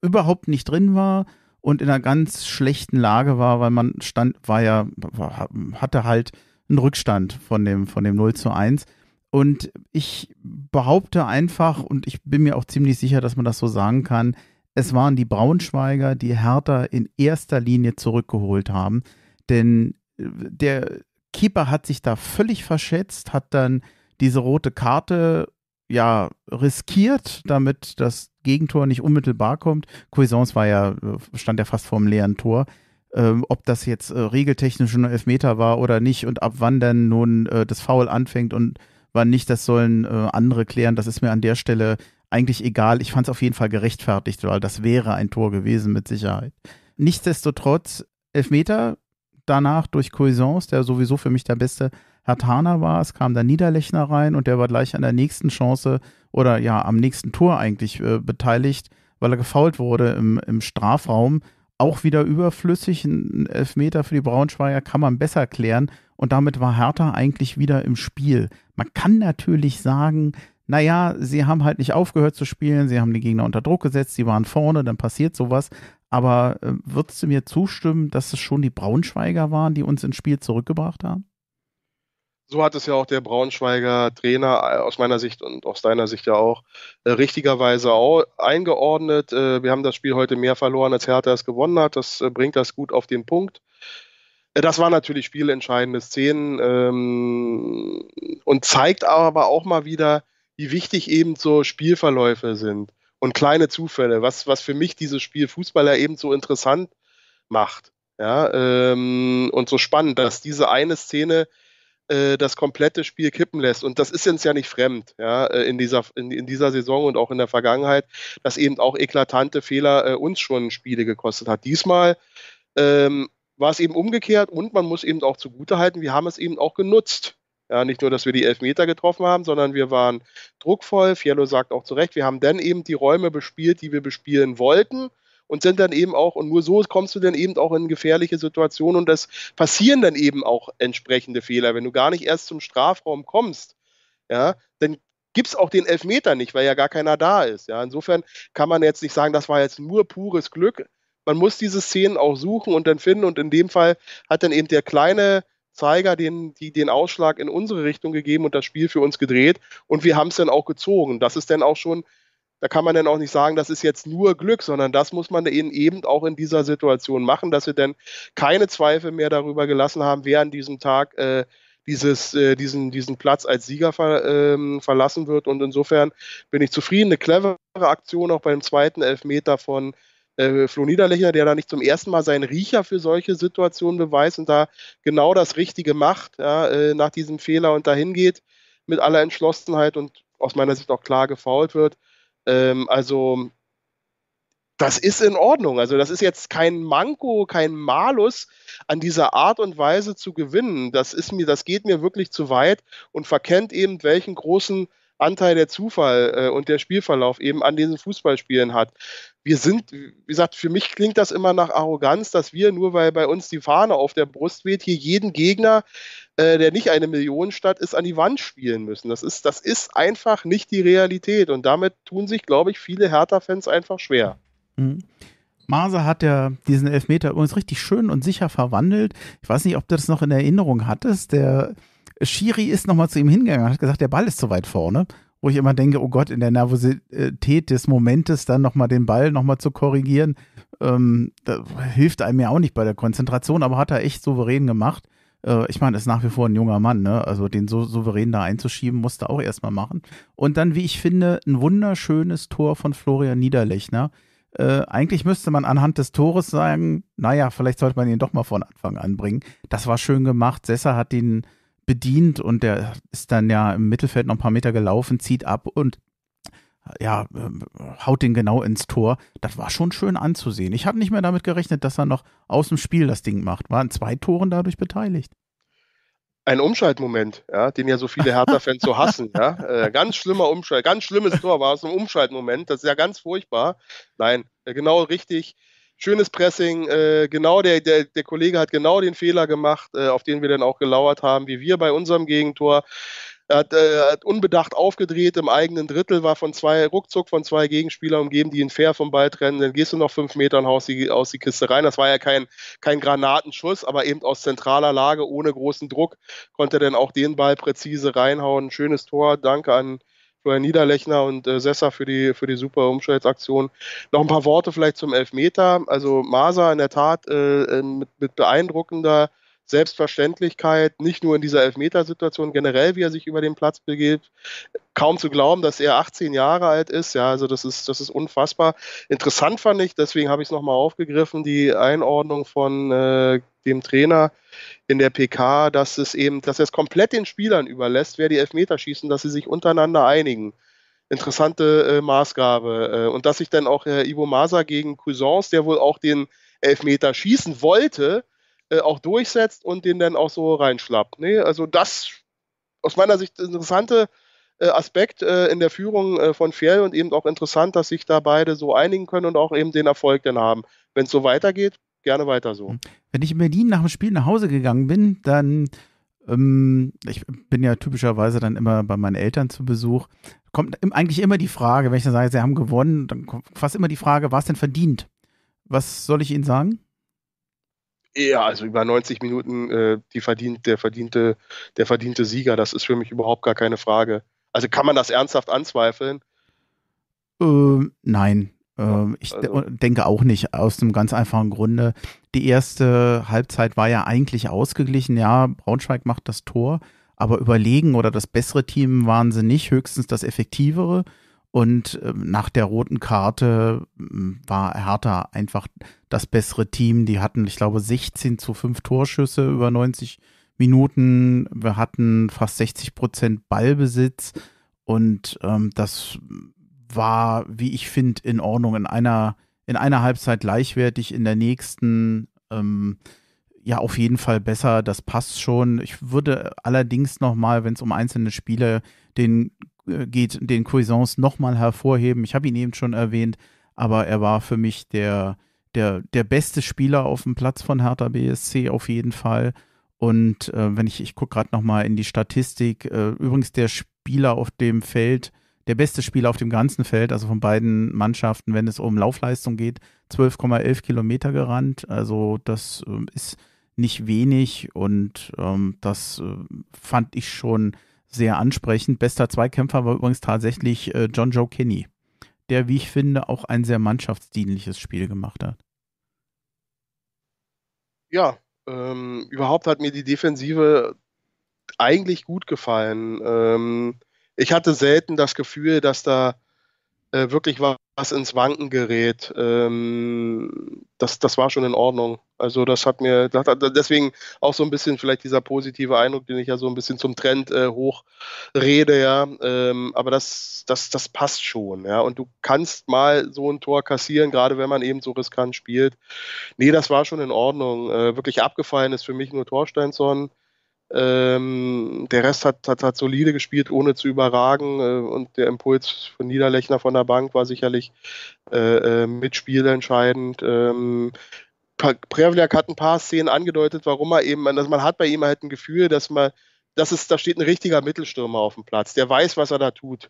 überhaupt nicht drin war und in einer ganz schlechten Lage war, weil man stand, war ja, war, hatte halt einen Rückstand von dem, von dem null zu eins. Und ich behaupte einfach, und ich bin mir auch ziemlich sicher, dass man das so sagen kann, es waren die Braunschweiger, die Hertha in erster Linie zurückgeholt haben. Denn der Keeper hat sich da völlig verschätzt, hat dann diese rote Karte ja riskiert, damit das Gegentor nicht unmittelbar kommt. Cuisance war ja, stand ja fast vor dem leeren Tor. Ähm, ob das jetzt äh, regeltechnisch ein Elfmeter war oder nicht und ab wann dann nun äh, das Foul anfängt und wann nicht, das sollen äh, andere klären. Das ist mir an der Stelle eigentlich egal. Ich fand es auf jeden Fall gerechtfertigt, weil das wäre ein Tor gewesen mit Sicherheit. Nichtsdestotrotz Elfmeter, danach durch Cuisance, der sowieso für mich der beste Hertaner war. Es kam dann Niederlechner rein und der war gleich an der nächsten Chance oder ja am nächsten Tor eigentlich äh, beteiligt, weil er gefoult wurde im, im Strafraum. Auch wieder überflüssig, ein Elfmeter für die Braunschweiger kann man besser klären, und damit war Hertha eigentlich wieder im Spiel. Man kann natürlich sagen, naja, sie haben halt nicht aufgehört zu spielen, sie haben die Gegner unter Druck gesetzt, sie waren vorne, dann passiert sowas. Aber äh, würdest du mir zustimmen, dass es schon die Braunschweiger waren, die uns ins Spiel zurückgebracht haben? so hat es ja auch der Braunschweiger Trainer aus meiner Sicht und aus deiner Sicht ja auch äh, richtigerweise auch eingeordnet. Äh, wir haben das Spiel heute mehr verloren, als Hertha es gewonnen hat. Das äh, bringt das gut auf den Punkt. Äh, das waren natürlich spielentscheidende Szenen ähm, und zeigt aber auch mal wieder, wie wichtig eben so Spielverläufe sind und kleine Zufälle, was, was für mich dieses Spiel Fußballer eben so interessant macht. Ja, ähm, und so spannend, dass diese eine Szene das komplette Spiel kippen lässt. Und das ist uns ja nicht fremd, ja, in dieser, in, in dieser Saison und auch in der Vergangenheit, dass eben auch eklatante Fehler äh, uns schon Spiele gekostet hat. Diesmal ähm, war es eben umgekehrt und man muss eben auch zugutehalten, wir haben es eben auch genutzt. Ja, nicht nur, dass wir die Elfmeter getroffen haben, sondern wir waren druckvoll. Fiél sagt auch zu Recht, wir haben dann eben die Räume bespielt, die wir bespielen wollten. Und sind dann eben auch, und nur so kommst du dann eben auch in gefährliche Situationen und es passieren dann eben auch entsprechende Fehler. Wenn du gar nicht erst zum Strafraum kommst, ja, dann gibt es auch den Elfmeter nicht, weil ja gar keiner da ist. Ja. Insofern kann man jetzt nicht sagen, das war jetzt nur pures Glück. Man muss diese Szenen auch suchen und dann finden und in dem Fall hat dann eben der kleine Zeiger den, die, den Ausschlag in unsere Richtung gegeben und das Spiel für uns gedreht und wir haben es dann auch gezogen. Das ist dann auch schon... Da kann man dann auch nicht sagen, das ist jetzt nur Glück, sondern das muss man eben auch in dieser Situation machen, dass wir dann keine Zweifel mehr darüber gelassen haben, wer an diesem Tag äh, dieses, äh, diesen, diesen Platz als Sieger ver, ähm, verlassen wird. Und insofern bin ich zufrieden. Eine clevere Aktion auch beim zweiten Elfmeter von äh, Flo Niederlechner, der da nicht zum ersten Mal seinen Riecher für solche Situationen beweist und da genau das Richtige macht, ja, äh, nach diesem Fehler und dahin geht mit aller Entschlossenheit und aus meiner Sicht auch klar gefoult wird. Also das ist in Ordnung, also das ist jetzt kein Manko, kein Malus an dieser Art und Weise zu gewinnen, das ist mir, das geht mir wirklich zu weit und verkennt eben, welchen großen Anteil der Zufall und der Spielverlauf eben an diesen Fußballspielen hat. Wir sind, wie gesagt, für mich klingt das immer nach Arroganz, dass wir, nur weil bei uns die Fahne auf der Brust weht, hier jeden Gegner, der nicht eine Millionenstadt ist, an die Wand spielen müssen. Das ist, das ist einfach nicht die Realität und damit tun sich, glaube ich, viele Hertha-Fans einfach schwer. Mhm. Maser hat ja diesen Elfmeter übrigens richtig schön und sicher verwandelt. Ich weiß nicht, ob du das noch in Erinnerung hattest. Der Schiri ist nochmal zu ihm hingegangen und hat gesagt, der Ball ist zu weit vorne. Wo ich immer denke, oh Gott, in der Nervosität des Momentes dann nochmal den Ball nochmal zu korrigieren, ähm, das hilft einem ja auch nicht bei der Konzentration, aber hat er echt souverän gemacht. Ich meine, ist nach wie vor ein junger Mann, ne? Also den so souverän da einzuschieben, musste auch erstmal machen. Und dann, wie ich finde, ein wunderschönes Tor von Florian Niederlechner. Äh, eigentlich müsste man anhand des Tores sagen, naja, vielleicht sollte man ihn doch mal von Anfang an bringen. Das war schön gemacht. Sessa hat ihn bedient und der ist dann ja im Mittelfeld noch ein paar Meter gelaufen, zieht ab und ja, haut den genau ins Tor. Das war schon schön anzusehen. Ich habe nicht mehr damit gerechnet, dass er noch aus dem Spiel das Ding macht. Waren zwei Toren dadurch beteiligt. Ein Umschaltmoment, ja, den ja so viele Hertha-Fans so hassen. Ja. Äh, ganz schlimmer Umschalt, ganz schlimmes Tor war aus einem Umschaltmoment. Das ist ja ganz furchtbar. Nein, genau richtig. Schönes Pressing. Äh, genau der, der, der Kollege hat genau den Fehler gemacht, äh, auf den wir dann auch gelauert haben, wie wir bei unserem Gegentor. Er hat, äh, hat unbedacht aufgedreht, im eigenen Drittel war von zwei, ruckzuck von zwei Gegenspielern umgeben, die ihn fair vom Ball trennen, dann gehst du noch fünf Meter und haust die, aus die Kiste rein. Das war ja kein, kein Granatenschuss, aber eben aus zentraler Lage, ohne großen Druck, konnte er dann auch den Ball präzise reinhauen. Schönes Tor, danke an Florian Niederlechner und äh, Sessa für die, für die super Umschaltaktion. Noch ein paar Worte vielleicht zum Elfmeter. Also Maser in der Tat äh, mit, mit beeindruckender Selbstverständlichkeit, nicht nur in dieser Elfmetersituation, generell, wie er sich über den Platz begibt. Kaum zu glauben, dass er achtzehn Jahre alt ist. Ja, also das ist, das ist unfassbar. Interessant fand ich, deswegen habe ich es nochmal aufgegriffen, die Einordnung von äh, dem Trainer in der P K, dass es eben, dass er es komplett den Spielern überlässt, wer die Elfmeter schießen, dass sie sich untereinander einigen. Interessante äh, Maßgabe. Äh, und dass sich dann auch Herr Ivo Maser gegen Cuisance, der wohl auch den Elfmeter schießen wollte, auch durchsetzt und den dann auch so reinschlappt. Nee, also das aus meiner Sicht interessante äh, Aspekt äh, in der Führung äh, von Fiél und eben auch interessant, dass sich da beide so einigen können und auch eben den Erfolg dann haben. Wenn es so weitergeht, gerne weiter so. Wenn ich in Berlin nach dem Spiel nach Hause gegangen bin, dann ähm, ich bin ja typischerweise dann immer bei meinen Eltern zu Besuch, kommt eigentlich immer die Frage, wenn ich dann sage, sie haben gewonnen, dann kommt fast immer die Frage, war es denn verdient? Was soll ich ihnen sagen? Ja, also über neunzig Minuten äh, die verdient, der, verdiente, der verdiente Sieger, das ist für mich überhaupt gar keine Frage. Also kann man das ernsthaft anzweifeln? Ähm, nein, ähm, ich also. de- denke auch nicht, aus einem ganz einfachen Grunde. Die erste Halbzeit war ja eigentlich ausgeglichen, ja, Braunschweig macht das Tor, aber überlegen oder das bessere Team waren sie nicht, höchstens das effektivere. Und ähm, nach der roten Karte ähm, war Hertha einfach das bessere Team. Die hatten, ich glaube, sechzehn zu fünf Torschüsse über neunzig Minuten. Wir hatten fast sechzig Prozent Ballbesitz. Und ähm, das war, wie ich finde, in Ordnung. In einer, in einer Halbzeit gleichwertig, in der nächsten ähm, ja auf jeden Fall besser. Das passt schon. Ich würde allerdings nochmal, wenn es um einzelne Spiele den geht den Cuisance nochmal hervorheben. Ich habe ihn eben schon erwähnt, aber er war für mich der, der, der beste Spieler auf dem Platz von Hertha B S C auf jeden Fall. Und äh, wenn ich, ich gucke gerade nochmal in die Statistik, äh, übrigens der Spieler auf dem Feld, der beste Spieler auf dem ganzen Feld, also von beiden Mannschaften, wenn es um Laufleistung geht, zwölf Komma elf Kilometer gerannt. Also das äh, ist nicht wenig und ähm, das äh, fand ich schon sehr ansprechend. Bester Zweikämpfer war übrigens tatsächlich äh, John Joe Kenny, der, wie ich finde, auch ein sehr mannschaftsdienliches Spiel gemacht hat. Ja, ähm, überhaupt hat mir die Defensive eigentlich gut gefallen. Ähm, ich hatte selten das Gefühl, dass da äh, wirklich was ins Wanken gerät. Ähm, das, das war schon in Ordnung. Also das hat mir, deswegen auch so ein bisschen vielleicht dieser positive Eindruck, den ich ja so ein bisschen zum Trend äh, hochrede, ja, ähm, aber das, das, das passt schon, ja, und du kannst mal so ein Tor kassieren, gerade wenn man eben so riskant spielt. Nee, das war schon in Ordnung. Äh, wirklich abgefallen ist für mich nur Þorsteinsson. Ähm, der Rest hat, hat, hat solide gespielt, ohne zu überragen, äh, und der Impuls von Niederlechner von der Bank war sicherlich äh, äh, mitspielentscheidend. Ähm, Prevljak hat ein paar Szenen angedeutet, warum er eben, dass man hat bei ihm halt ein Gefühl, dass man, dass es, da steht ein richtiger Mittelstürmer auf dem Platz, der weiß, was er da tut.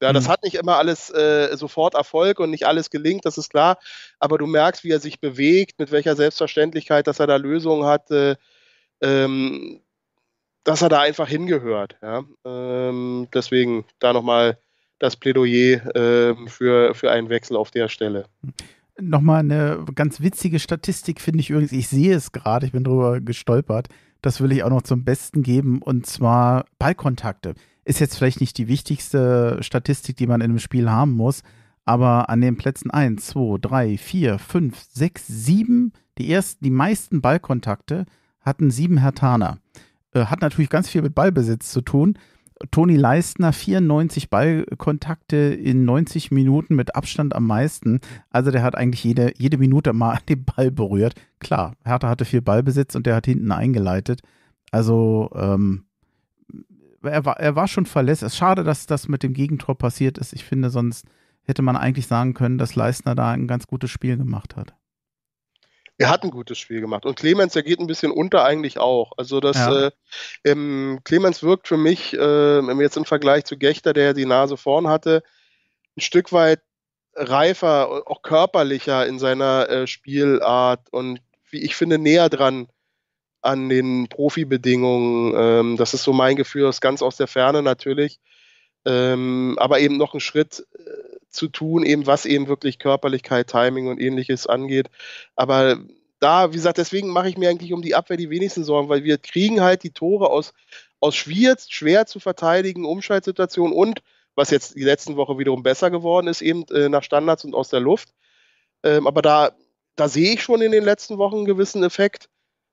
Ja, mhm. Das hat nicht immer alles äh, sofort Erfolg und nicht alles gelingt, das ist klar, aber du merkst, wie er sich bewegt, mit welcher Selbstverständlichkeit, dass er da Lösungen hat, äh, ähm, dass er da einfach hingehört. Ja? Ähm, deswegen da nochmal das Plädoyer äh, für, für einen Wechsel auf der Stelle. Mhm. Nochmal eine ganz witzige Statistik, finde ich übrigens, ich sehe es gerade, ich bin drüber gestolpert, das will ich auch noch zum Besten geben, und zwar Ballkontakte. Ist jetzt vielleicht nicht die wichtigste Statistik, die man in einem Spiel haben muss, aber an den Plätzen eins, zwei, drei, vier, fünf, sechs, sieben, die ersten, die meisten Ballkontakte hatten sieben Hertaner. Äh, hat natürlich ganz viel mit Ballbesitz zu tun. Toni Leistner, vierundneunzig Ballkontakte in neunzig Minuten, mit Abstand am meisten. Also der hat eigentlich jede, jede Minute mal den Ball berührt. Klar, Hertha hatte viel Ballbesitz und der hat hinten eingeleitet. Also ähm, er, war, er war schon verlässlich. Schade, dass das mit dem Gegentor passiert ist. Ich finde, sonst hätte man eigentlich sagen können, dass Leistner da ein ganz gutes Spiel gemacht hat. Er hat ein gutes Spiel gemacht. Und Clemens, der geht ein bisschen unter eigentlich auch. Also das ja. äh, ähm, Clemens wirkt für mich, äh, jetzt im Vergleich zu Gechter, der die Nase vorn hatte, ein Stück weit reifer, auch körperlicher in seiner äh, Spielart und, wie ich finde, näher dran an den Profibedingungen. Ähm, das ist so mein Gefühl, das ist ganz aus der Ferne natürlich. Ähm, aber eben noch einen Schritt äh, zu tun, eben was eben wirklich Körperlichkeit, Timing und ähnliches angeht. Aber da, wie gesagt, deswegen mache ich mir eigentlich um die Abwehr die wenigsten Sorgen, weil wir kriegen halt die Tore aus, aus schwer, schwer zu verteidigen Umschaltsituationen und, was jetzt die letzten Woche wiederum besser geworden ist, eben äh, nach Standards und aus der Luft. Ähm, aber da, da sehe ich schon in den letzten Wochen einen gewissen Effekt.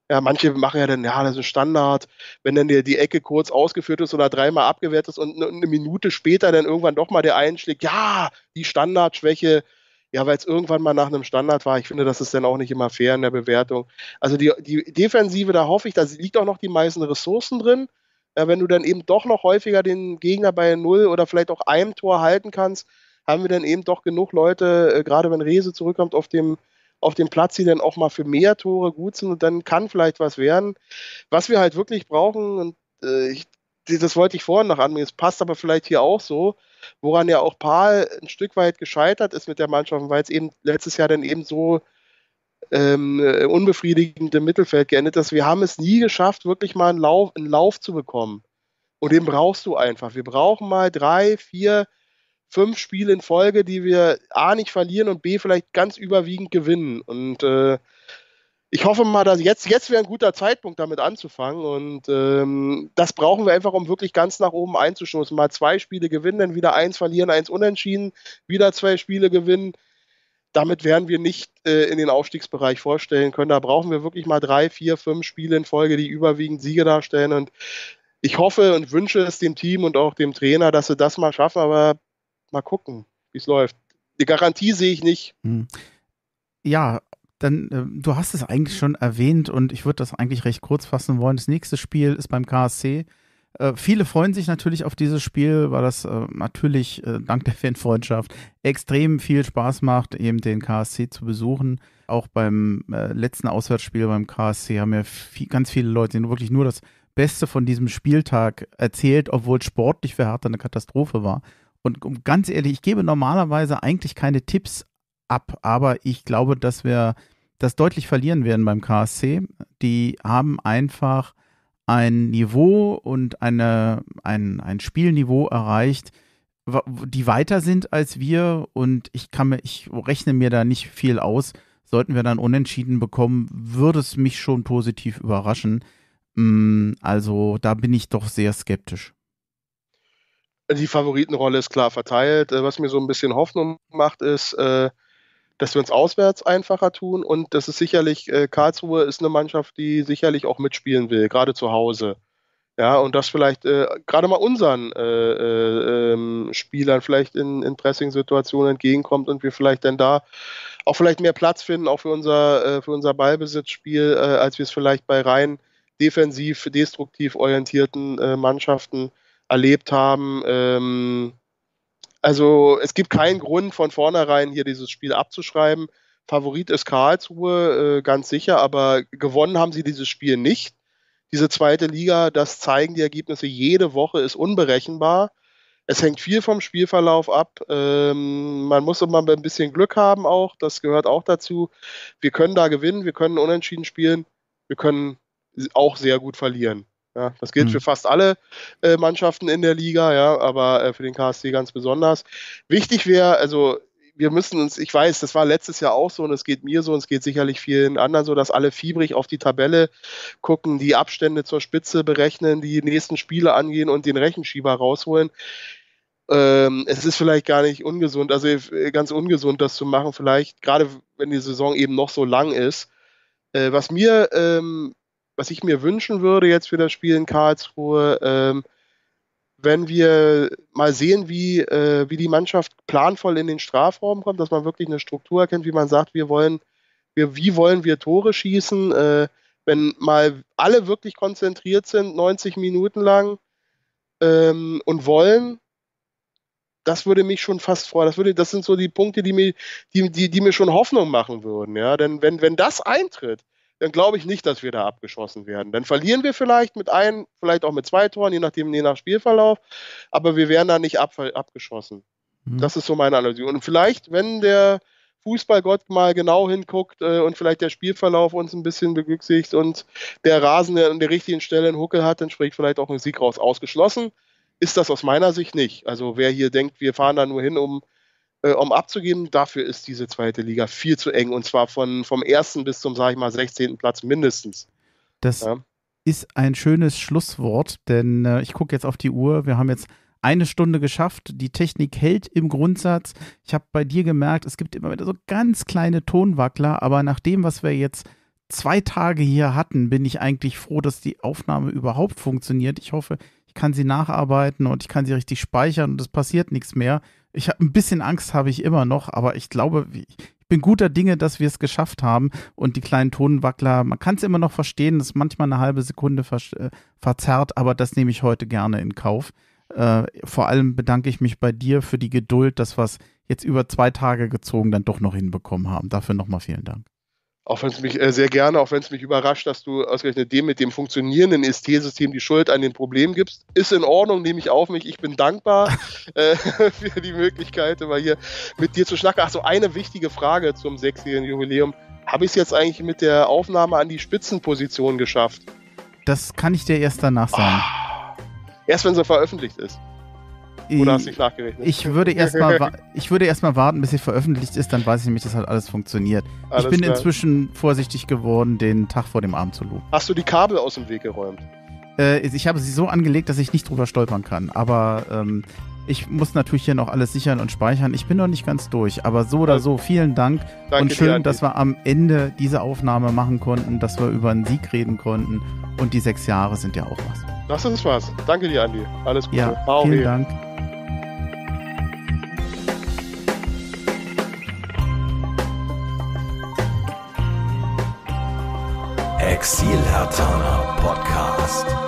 Ja, manche machen ja dann, ja, das ist ein Standard, wenn dann die, die Ecke kurz ausgeführt ist oder dreimal abgewehrt ist und eine Minute später dann irgendwann doch mal der einschlägt, ja, die Standardschwäche, ja, weil es irgendwann mal nach einem Standard war. Ich finde, das ist dann auch nicht immer fair in der Bewertung. Also die, die Defensive, da hoffe ich, da liegt auch noch die meisten Ressourcen drin. Ja, wenn du dann eben doch noch häufiger den Gegner bei null oder vielleicht auch einem Tor halten kannst, haben wir dann eben doch genug Leute, äh, gerade wenn Reese zurückkommt, auf dem auf dem Platz, die dann auch mal für mehr Tore gut sind, und dann kann vielleicht was werden. Was wir halt wirklich brauchen, und äh, ich, das wollte ich vorhin noch anbringen, es passt aber vielleicht hier auch so, woran ja auch Pahl ein Stück weit gescheitert ist mit der Mannschaft, weil es eben letztes Jahr dann eben so ähm, unbefriedigend im Mittelfeld geendet ist. Wir haben es nie geschafft, wirklich mal einen Lauf, einen Lauf zu bekommen. Und den brauchst du einfach. Wir brauchen mal drei, vier, fünf Spiele in Folge, die wir A, nicht verlieren und B, vielleicht ganz überwiegend gewinnen. Und äh, ich hoffe mal, dass jetzt, jetzt wäre ein guter Zeitpunkt, damit anzufangen. Und ähm, das brauchen wir einfach, um wirklich ganz nach oben einzustoßen. Mal zwei Spiele gewinnen, dann wieder eins verlieren, eins unentschieden, wieder zwei Spiele gewinnen. Damit werden wir nicht äh, in den Aufstiegsbereich vorstellen können. Da brauchen wir wirklich mal drei, vier, fünf Spiele in Folge, die überwiegend Siege darstellen. Und ich hoffe und wünsche es dem Team und auch dem Trainer, dass sie das mal schaffen, aber mal gucken, wie es läuft. Die Garantie sehe ich nicht. Ja, dann, äh, du hast es eigentlich schon erwähnt und ich würde das eigentlich recht kurz fassen wollen. Das nächste Spiel ist beim K S C. Äh, viele freuen sich natürlich auf dieses Spiel, weil das äh, natürlich äh, dank der Fanfreundschaft extrem viel Spaß macht, eben den K S C zu besuchen. Auch beim äh, letzten Auswärtsspiel beim K S C haben ja viel, ganz viele Leute wirklich nur das Beste von diesem Spieltag erzählt, obwohl sportlich für Hertha eine Katastrophe war. Und um, ganz ehrlich, ich gebe normalerweise eigentlich keine Tipps ab, aber ich glaube, dass wir das deutlich verlieren werden beim K S C. Die haben einfach ein Niveau und eine, ein, ein Spielniveau erreicht, die weiter sind als wir und ich kann mir, ich rechne mir da nicht viel aus. Sollten wir dann unentschieden bekommen, würde es mich schon positiv überraschen. Also da bin ich doch sehr skeptisch. Die Favoritenrolle ist klar verteilt. Was mir so ein bisschen Hoffnung macht, ist, dass wir uns auswärts einfacher tun und das ist sicherlich, Karlsruhe ist eine Mannschaft, die sicherlich auch mitspielen will, gerade zu Hause. Ja, und das vielleicht gerade mal unseren Spielern vielleicht in, in Pressing-Situationen entgegenkommt und wir vielleicht dann da auch vielleicht mehr Platz finden, auch für unser, für unser Ballbesitzspiel, als wir es vielleicht bei rein defensiv, destruktiv orientierten äh, Mannschaften erlebt haben. Ähm, also es gibt keinen Grund, von vornherein hier dieses Spiel abzuschreiben. Favorit ist Karlsruhe, äh, ganz sicher, aber gewonnen haben sie dieses Spiel nicht. Diese zweite Liga, das zeigen die Ergebnisse jede Woche, ist unberechenbar. Es hängt viel vom Spielverlauf ab. Ähm, man muss immer ein bisschen Glück haben auch, das gehört auch dazu. Wir können da gewinnen, wir können unentschieden spielen, wir können auch sehr gut verlieren. Ja, das gilt mhm. für fast alle äh, Mannschaften in der Liga, ja, aber äh, für den K S C ganz besonders. Wichtig wäre, also wir müssen uns, ich weiß, das war letztes Jahr auch so und es geht mir so und es geht sicherlich vielen anderen so, dass alle fiebrig auf die Tabelle gucken, die Abstände zur Spitze berechnen, die nächsten Spiele angehen und den Rechenschieber rausholen. Ähm, es ist vielleicht gar nicht ungesund, also ganz ungesund, das zu machen, vielleicht, gerade wenn die Saison eben noch so lang ist. Äh, was mir ähm, Was ich mir wünschen würde jetzt für das Spiel in Karlsruhe, ähm, wenn wir mal sehen, wie, äh, wie die Mannschaft planvoll in den Strafraum kommt, dass man wirklich eine Struktur erkennt, wie man sagt, wir wollen, wir, wie wollen wir Tore schießen, äh, wenn mal alle wirklich konzentriert sind, neunzig Minuten lang ähm, und wollen. Das würde mich schon fast freuen. Das, würde, das sind so die Punkte, die mir, die, die, die mir schon Hoffnung machen würden. Ja? Denn wenn, wenn das eintritt, dann glaube ich nicht, dass wir da abgeschossen werden. Dann verlieren wir vielleicht mit einem, vielleicht auch mit zwei Toren, je nachdem, je nach Spielverlauf, aber wir werden da nicht ab, abgeschossen. Mhm. Das ist so meine Analyse. Und vielleicht, wenn der Fußballgott mal genau hinguckt äh, und vielleicht der Spielverlauf uns ein bisschen begünstigt und der Rasen an der richtigen Stelle einen Huckel hat, dann spricht vielleicht auch ein Sieg raus. Ausgeschlossen ist das aus meiner Sicht nicht. Also wer hier denkt, wir fahren da nur hin, um um abzugeben, dafür ist diese zweite Liga viel zu eng und zwar von, vom ersten bis zum, sag ich mal, sechzehnten Platz mindestens. Das ja. ist ein schönes Schlusswort, denn äh, ich gucke jetzt auf die Uhr, wir haben jetzt eine Stunde geschafft, die Technik hält im Grundsatz. Ich habe bei dir gemerkt, es gibt immer wieder so ganz kleine Tonwackler, aber nach dem, was wir jetzt zwei Tage hier hatten, bin ich eigentlich froh, dass die Aufnahme überhaupt funktioniert. Ich hoffe, ich kann sie nacharbeiten und ich kann sie richtig speichern und es passiert nichts mehr. Ich habe ein bisschen Angst, habe ich immer noch, aber ich glaube, ich bin guter Dinge, dass wir es geschafft haben und die kleinen Tonwackler, man kann es immer noch verstehen, das ist manchmal eine halbe Sekunde ver- verzerrt, aber das nehme ich heute gerne in Kauf. Äh, vor allem bedanke ich mich bei dir für die Geduld, dass wir es jetzt über zwei Tage gezogen dann doch noch hinbekommen haben. Dafür nochmal vielen Dank. Auch wenn es mich äh, sehr gerne, auch wenn es mich überrascht, dass du ausgerechnet dem mit dem funktionierenden E S T-System die Schuld an den Problemen gibst, ist in Ordnung, nehme ich auf mich. Ich bin dankbar äh, für die Möglichkeit, mal hier mit dir zu schnacken. Ach so, eine wichtige Frage zum sechsjährigen Jubiläum. habe ich es jetzt eigentlich mit der Aufnahme an die Spitzenposition geschafft? Das kann ich dir erst danach sagen. Oh. Erst wenn sie veröffentlicht ist. Oder hast du nicht nachgerechnet? Ich würde erstmal wa- erst warten, bis sie veröffentlicht ist, dann weiß ich nämlich, dass halt alles funktioniert. Alles ich bin klar. Inzwischen vorsichtig geworden, den Tag vor dem Abend zu loben. Hast du die Kabel aus dem Weg geräumt? Äh, ich habe sie so angelegt, dass ich nicht drüber stolpern kann. Aber ähm, ich muss natürlich hier noch alles sichern und speichern. Ich bin noch nicht ganz durch. Aber so oder also, so, vielen Dank. Danke und schön, dir, dass wir am Ende diese Aufnahme machen konnten, dass wir über einen Sieg reden konnten. Und die sechs Jahre sind ja auch was. Das ist was. Danke dir, Andi. Alles Gute. Ja, vielen okay. Dank. Exil-Hertaner Podcast.